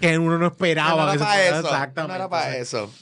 que uno no esperaba. No era para eso. Exactamente. No era para eso.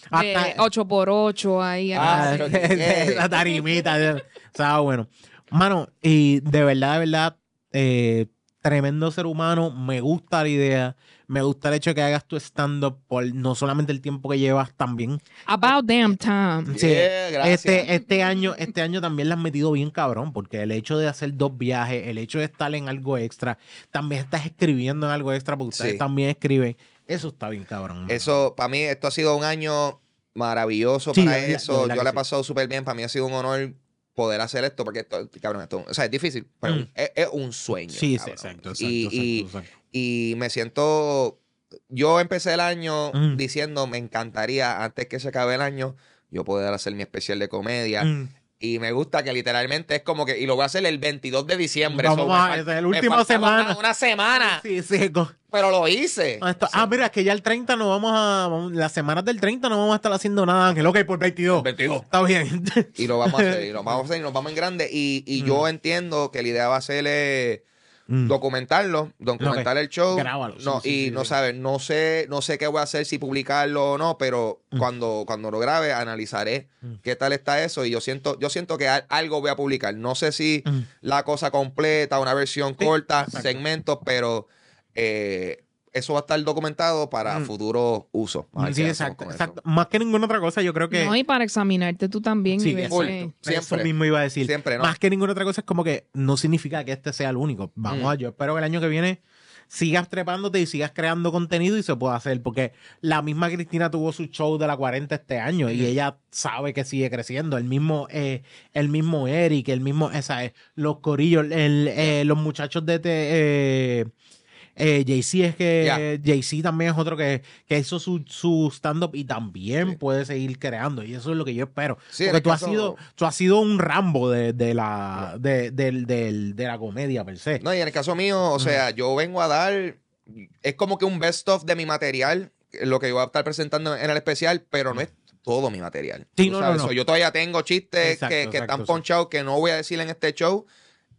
ocho por ocho ahí. Ah, ahí. La tarimita. O sea, bueno. Mano, y de verdad, de verdad, eh, tremendo ser humano. Me gusta la idea. Me gusta el hecho de que hagas tu stand-up por no solamente el tiempo que llevas, también. About damn time. Sí. Yeah, gracias. Este, este, año, este año también la has metido bien cabrón, porque el hecho de hacer dos viajes, el hecho de estar en Algo Extra, también estás escribiendo en Algo Extra, porque ustedes sí. también escriben. Eso está bien cabrón. Eso, para mí, esto ha sido un año maravilloso sí, para la, eso. La, la Yo la he pasado súper sí. bien. Para mí ha sido un honor poder hacer esto, porque esto, cabrón, esto, o sea, es difícil, pero mm. es, es un sueño. Sí, sí exacto, exacto, y, exacto, y, exacto. Y me siento... Yo empecé el año mm. diciendo, me encantaría, antes que se acabe el año, yo poder hacer mi especial de comedia. Mm. Y me gusta que literalmente es como que... Y lo voy a hacer el veintidós de diciembre. Vamos so, a... Esa es la última semana. Una, una semana. Sí, sí. Con... Pero lo hice. Esto, sí. Ah, mira, es que ya el treinta no vamos a... Vamos, las semanas del treinta no vamos a estar haciendo nada, Ángel. Ok, por veintidós. El veintidós. Está bien. Y lo vamos a hacer, y lo vamos a hacer, y nos vamos en grande. Y, y mm. yo entiendo que la idea va a ser... Eh, Mm. documentarlo, documentar okay. el show. Grábalo. No, sí, y sí, no sí. sabes, no sé, no sé qué voy a hacer, si publicarlo o no, pero mm. cuando, cuando lo grabe, analizaré mm. qué tal está eso. Y yo siento, yo siento que algo voy a publicar. No sé si mm. la cosa completa, una versión sí, corta, exacto. segmentos, pero eh, eso va a estar documentado para mm. futuro uso. Sí, exacto, exacto. Más que ninguna otra cosa, yo creo que... No, y para examinarte tú también. Sí, y siempre. Eso mismo iba a decir. Siempre, ¿no? Más que ninguna otra cosa es como que no significa que este sea el único. Vamos mm. a... Yo espero que el año que viene sigas trepándote y sigas creando contenido y se pueda hacer, porque la misma Cristina tuvo su show de la cuarenta este año mm. y ella sabe que sigue creciendo. El mismo, eh, el mismo Eric, el mismo... Esa es, los corillos, el, eh, los muchachos de... Te, eh, Eh, Jay-Z es que yeah. Jay-Z también es otro que, que hizo su, su stand-up y también sí. puede seguir creando, y eso es lo que yo espero, sí, porque tú has, sido, tú has sido un Rambo de, de, la, no. de, de, de, de, de la comedia per se. No, y en el caso mío, o mm. sea, yo vengo a dar, es como que un best of de mi material, lo que yo voy a estar presentando en el especial, pero no es todo mi material. Sí, no, no, no. Yo todavía tengo chistes exacto, que, que exacto, están ponchados sí. que no voy a decir en este show.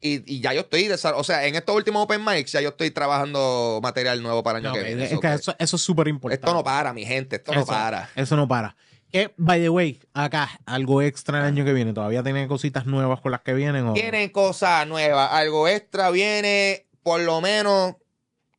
Y, y ya yo estoy, o sea, en estos últimos open mics ya yo estoy trabajando material nuevo para el año no, que viene. Es eso, que eso, eso es súper importante. Esto no para, mi gente, esto eso, no para. Eso no para. Que, by the way, acá, Algo Extra el año que viene. ¿Todavía tienen cositas nuevas con las que vienen? ¿O? Tienen cosas nuevas. Algo Extra viene por lo menos,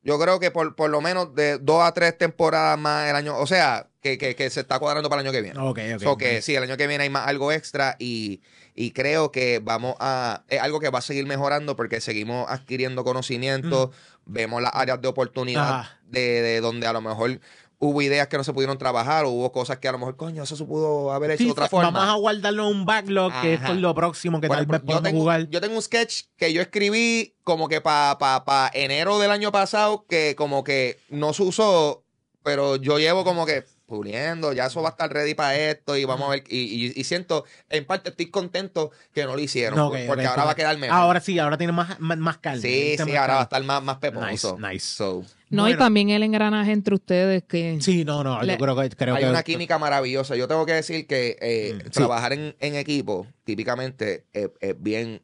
yo creo que por, por lo menos de dos a tres temporadas más el año, o sea, que, que, que se está cuadrando para el año que viene. Ok, ok. So okay. Que sí, el año que viene hay más Algo Extra y... Y creo que vamos a... Es algo que va a seguir mejorando porque seguimos adquiriendo conocimiento, mm. vemos las áreas de oportunidad de, de donde a lo mejor hubo ideas que no se pudieron trabajar, o hubo cosas que a lo mejor, coño, eso se pudo haber hecho sí, de otra forma. Vamos a guardarlo en un backlog, ajá. que esto es lo próximo que bueno, tal vez podemos tengo, jugar. Yo tengo un sketch que yo escribí como que para pa, pa enero del año pasado, que como que no se usó, pero yo llevo como que... puliendo, ya eso va a estar ready para esto y vamos a ver, y, y, y siento en parte estoy contento que no lo hicieron no, okay, porque okay, ahora okay. va a quedar mejor. Ahora sí, ahora tiene más, más, más calma. Sí, sí, ahora calma. Va a estar más, más peposo. Nice, nice. So, no, bueno. Y también el engranaje entre ustedes que... Sí, no, no, le... yo creo que... Creo hay que... una química maravillosa. Yo tengo que decir que eh, sí. trabajar en, en equipo típicamente es eh, eh, bien...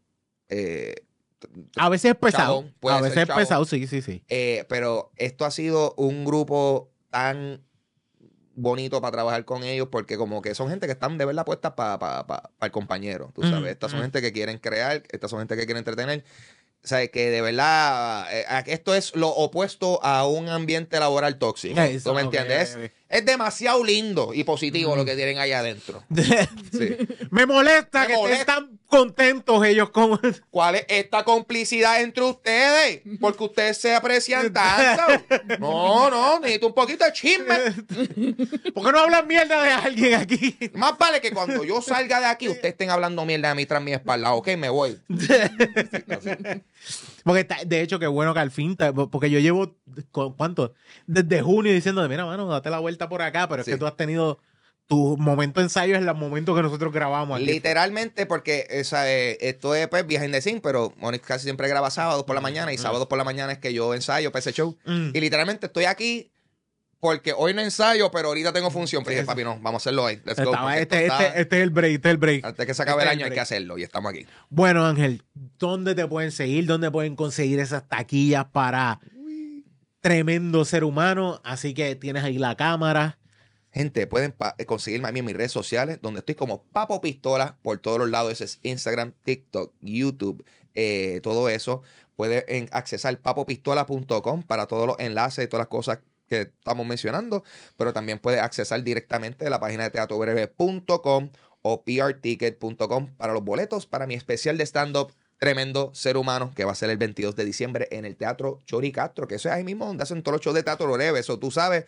Eh, a veces es pesado. Chabón, a veces es chabón. pesado, sí, sí, sí. Eh, pero esto ha sido un grupo tan... bonito para trabajar con ellos, porque como que son gente que están de verdad puestas para pa, pa, pa el compañero, tú sabes, mm, estas son mm. gente que quieren crear, estas son gente que quieren entretener, o sea, que de verdad eh, esto es lo opuesto a un ambiente laboral tóxico, yeah, ¿tú me okay, entiendes? Yeah, yeah, yeah. Es demasiado lindo y positivo mm. lo que tienen allá adentro. Sí. Me molesta Me que molesta. Estén tan contentos ellos con... ¿Cuál es esta complicidad entre ustedes? Porque ustedes se aprecian tanto. No, no, necesito un poquito de chisme. ¿Por qué no hablan mierda de alguien aquí? Más vale que cuando yo salga de aquí ustedes estén hablando mierda de mí tras mi espalda. Ok, me voy. Porque está, de hecho, qué bueno que al fin, porque yo llevo, ¿cuánto? Desde junio diciendo, mira, mano, date la vuelta por acá, pero es sí. que tú has tenido tu momento de ensayo es el momento que nosotros grabamos. Aquí. Literalmente, porque esa, eh, esto es pues, Behind the Scene, pero Mónica casi siempre graba sábados por la mañana y mm. sábados por la mañana es que yo ensayo para ese show. Mm. Y literalmente estoy aquí porque hoy no ensayo, pero ahorita tengo función. Pero dije, papi, no, vamos a hacerlo hoy. Let's go, Estaba, este, está... este, este es el break, este es el break. Antes que se acabe este el año el hay que hacerlo y estamos aquí. Bueno, Ángel, ¿dónde te pueden seguir? ¿Dónde pueden conseguir esas taquillas para Uy. Tremendo Ser Humano? Así que tienes ahí la cámara. Gente, pueden conseguirme a mí en mis redes sociales, donde estoy como Papo Pistola por todos los lados. Ese es Instagram, TikTok, YouTube, eh, todo eso. Pueden accesar papo pistola punto com para todos los enlaces y todas las cosas que estamos mencionando, pero también puedes accesar directamente a la página de teatro breve punto com o p r ticket punto com para los boletos para mi especial de stand-up Tremendo Ser Humano, que va a ser el veintidós de diciembre en el Teatro Choricastro, que eso es ahí mismo donde hacen todos los shows de Teatro Breve. Eso tú sabes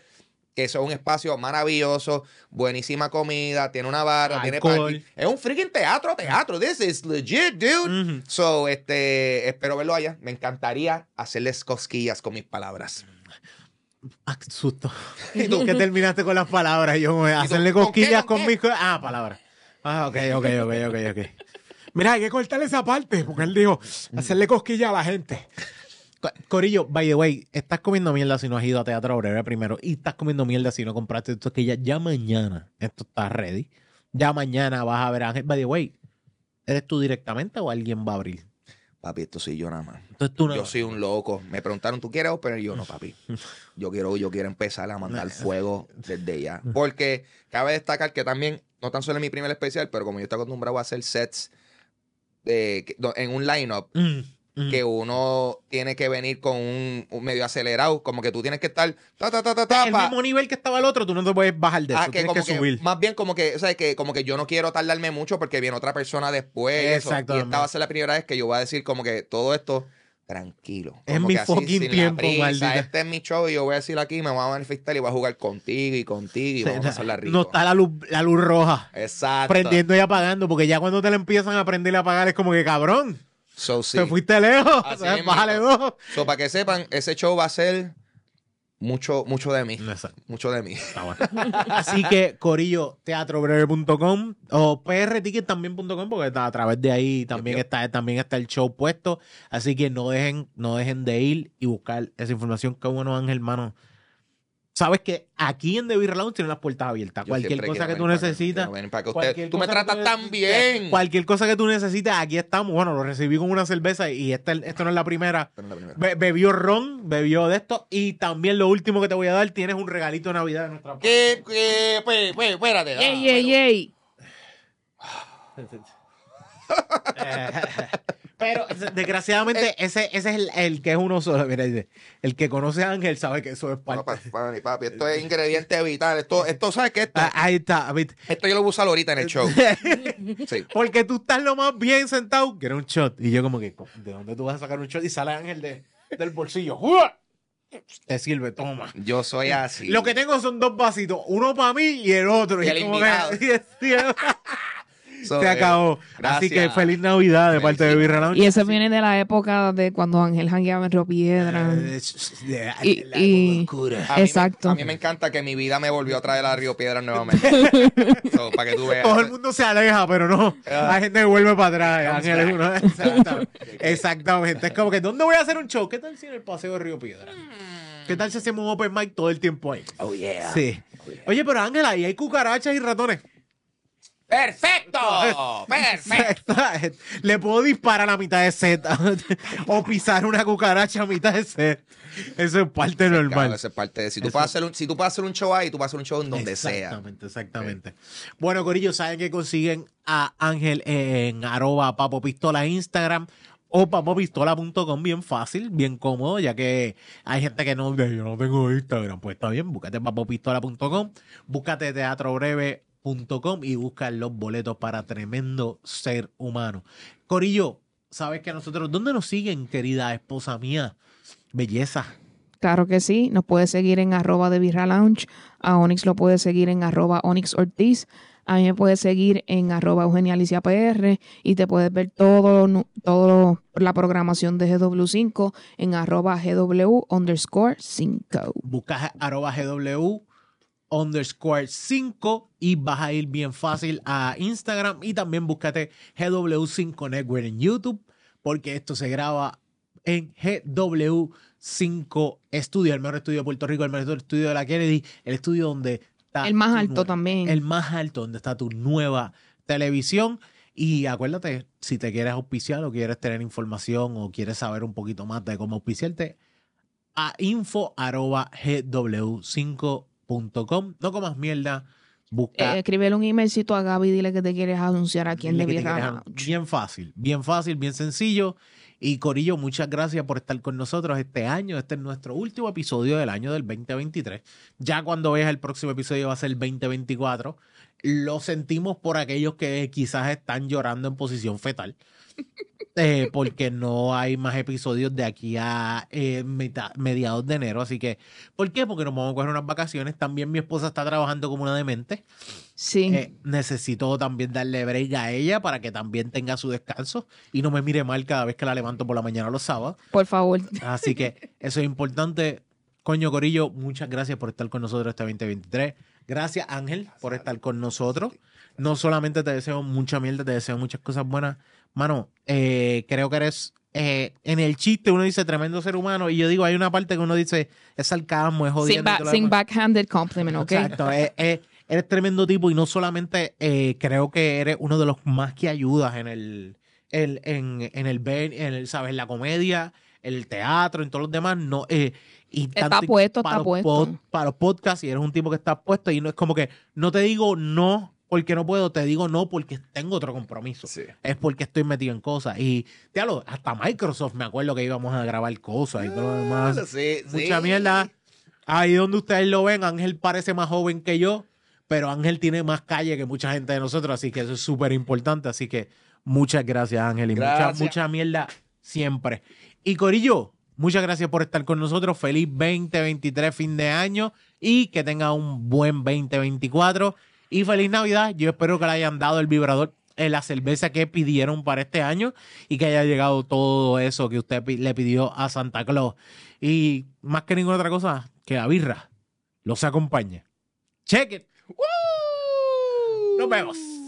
que eso es un espacio maravilloso, buenísima comida, tiene una barra, tiene party. Es un freaking teatro, teatro. This is legit, dude. Mm-hmm. So, este, espero verlo allá. Me encantaría hacerles cosquillas con mis palabras. Ah, susto. ¿Y tú qué terminaste con las palabras? Yo hacerle cosquillas con, con, con mis... Ah, palabras. Ah, ok, ok, ok, ok, okay. Mira, hay que cortar esa parte, porque él dijo, hacerle cosquillas a la gente. Corillo, by the way, estás comiendo mierda si no has ido a Teatro Breve primero y estás comiendo mierda si no compraste esto, que ya, ya mañana, esto está ready, ya mañana vas a ver a Ángel. By the way, ¿eres tú directamente o alguien va a abrir? Papi, esto soy yo nada más. Entonces, ¿tú no? Yo soy un loco. Me preguntaron, ¿tú quieres operar? Yo no, papi. Yo quiero, yo quiero empezar a mandar fuego desde ya. Porque cabe destacar que también, no tan solo es mi primer especial, pero como yo estoy acostumbrado a hacer sets de, en un line-up, mm, mm. que uno tiene que venir con un, un medio acelerado, como que tú tienes que estar... Ta, ta, ta, ta, ta, el pa, mismo nivel que estaba el otro, tú no te puedes bajar de eso. Ah, que tienes como que subir. Que, más bien como que, o sea, que, como que yo no quiero tardarme mucho porque viene otra persona después. Exacto. Y esta va a ser la primera vez que yo voy a decir como que todo esto tranquilo. Es mi así, fucking tiempo, prisa, maldita. Este es mi show y yo voy a decir aquí, me voy a manifestar y voy a jugar contigo y contigo y o sea, vamos a pasarla rico. No está la luz, la luz roja. Exacto. Prendiendo y apagando, porque ya cuando te la empiezan a prender y apagar es como que cabrón. So, sí. Te fuiste lejos. O sea, bájale dos. So, para que sepan, ese show va a ser mucho, mucho de mí. Exacto. Mucho de mí. Ah, bueno. Así que, corillo, teatro breve punto com o p r ticket también punto com, porque a través de ahí también está, también está el show puesto. Así que no dejen, no dejen de ir y buscar esa información. Que bueno, Ángel, hermano. Sabes que aquí en De Birra Lounge tienen las puertas abiertas. Yo cualquier cosa que tú necesitas. Para que usted, tú me tratas tan bien. Cualquier cosa que tú necesites, aquí estamos. Bueno, lo recibí con una cerveza y esta, esta no es la primera. No es la primera. Be, bebió ron, bebió de esto. Y también lo último que te voy a dar, tienes un regalito de Navidad de nuestra parte. ¿Qué? ¿Qué? Pues, pues, espérate. Ey, ey, ey. Pero desgraciadamente el, ese, ese es el, el que es uno solo. Mira, dice, el que conoce a Ángel sabe que eso es parte. Papi, papi, papi, esto es ingrediente vital. Esto, esto ¿sabes qué? Esto, ah, ahí está. Esto yo lo voy a usar ahorita en el show. Sí. Porque tú estás lo más bien sentado. Quiero un shot. Y yo como que, ¿de dónde tú vas a sacar un shot? Y sale Ángel de, del bolsillo. ¡Uah! Te sirve, toma. Yo soy así. Lo que tengo son dos vasitos. Uno para mí y el otro. Y, y el invitado. So, se acabó. Gracias. Así que feliz Navidad de feliz parte de Birra Lounge. Y eso viene de la época de cuando Ángel jangueaba en Río Piedras. Uh, de la, y, la y, oscura. A exacto. Me, a mí me encanta que mi vida me volvió a traer a Río Piedras nuevamente. So, para que tú veas. Todo el mundo se aleja, pero no. La gente que vuelve para atrás. Ángel es uno. Exactamente. Exactamente. Es como que, ¿dónde voy a hacer un show? ¿Qué tal si en el paseo de Río Piedras? ¿Qué tal si hacemos un open mic todo el tiempo ahí? Oh, yeah. Sí. Oh, yeah. Oye, pero Ángel, ahí hay cucarachas y ratones. ¡Perfecto! ¡Perfecto! Le puedo disparar a mitad de set o pisar una cucaracha a mitad de set. Eso es parte sí, normal. Claro, eso es parte de... Si tú, puedes hacer, un, si tú puedes hacer un show ahí, tú puedes hacer un show en donde exactamente, sea. Exactamente, exactamente. Okay. Bueno, corillo, saben que consiguen a Ángel en arroba papopistola Instagram o papo pistola punto com, bien fácil, bien cómodo, ya que hay gente que no, yo no tengo Instagram, pues está bien, búscate papo pistola punto com, búscate teatro breve punto com y busca los boletos para Tremendo Ser Humano. Corillo, sabes que nosotros, ¿dónde nos siguen, querida esposa mía? Belleza. Claro que sí, nos puedes seguir en arroba de Birra Lounge, a Onyx lo puedes seguir en arroba Onyx Ortiz, a mí me puedes seguir en arroba Eugenia Alicia P R y te puedes ver todo, todo la programación de G W cinco en arroba G W underscore cinco. Buscas arroba G W underscore cinco y vas a ir bien fácil a Instagram y también búscate G W cinco Network en YouTube porque esto se graba en G W cinco Estudio, el mejor estudio de Puerto Rico, el mejor estudio de la Kennedy, el estudio donde está... El más alto nueva, también. El más alto, donde está tu nueva televisión. Y acuérdate, si te quieres auspiciar o quieres tener información o quieres saber un poquito más de cómo auspiciarte, a info arroba G W cinco punto com. No comas mierda, busca... Eh, escríbele un emailcito a Gaby y dile que te quieres anunciar aquí en De Birra Lounge. Bien fácil, bien fácil, bien sencillo. Y Corillo, muchas gracias por estar con nosotros este año. Este es nuestro último episodio del año del veinte veintitrés. Ya cuando veas el próximo episodio va a ser el veinte veinticuatro. Lo sentimos por aquellos que quizás están llorando en posición fetal. Eh, porque no hay más episodios de aquí a eh, mitad, mediados de enero. Así que, ¿por qué? Porque nos vamos a coger unas vacaciones. También mi esposa está trabajando como una demente. Sí. Eh, necesito también darle break a ella para que también tenga su descanso y no me mire mal cada vez que la levanto por la mañana los sábados. Por favor. Así que eso es importante. Coño, Corillo, muchas gracias por estar con nosotros este veinte veintitrés. Gracias, Ángel, por estar con nosotros. No solamente te deseo mucha mierda, te deseo muchas cosas buenas. Mano, eh, creo que eres... Eh, en el chiste uno dice tremendo ser humano y yo digo, hay una parte que uno dice es sarcasmo, es jodido. Sin, ba sin backhanded compliment, ¿ok? Exacto. eh, eh, eres tremendo tipo y no solamente eh, creo que eres uno de los más que ayudas en el... el en, en el... En el, ¿sabes? La comedia, el teatro, en todos los demás. No... Eh, Y está puesto, está puesto. Pod, para los podcasts, y eres un tipo que está puesto, y no es como que no te digo no porque no puedo, te digo no porque tengo otro compromiso. Sí. Es porque estoy metido en cosas. Y te hablo, hasta Microsoft me acuerdo que íbamos a grabar cosas y todo lo demás. Sí, sí. Mucha mierda. Ahí donde ustedes lo ven, Ángel parece más joven que yo, pero Ángel tiene más calle que mucha gente de nosotros, así que eso es súper importante. Así que muchas gracias, Ángel. Y gracias. Mucha, mucha mierda siempre. Y Corillo, muchas gracias por estar con nosotros. Feliz veinte veintitrés, fin de año. Y que tenga un buen veinte veinticuatro. Y feliz Navidad. Yo espero que le hayan dado el vibrador, eh, la cerveza que pidieron para este año. Y que haya llegado todo eso que usted le pidió a Santa Claus. Y más que ninguna otra cosa, que la birra los acompañe. Check it. ¡Woo! Nos vemos.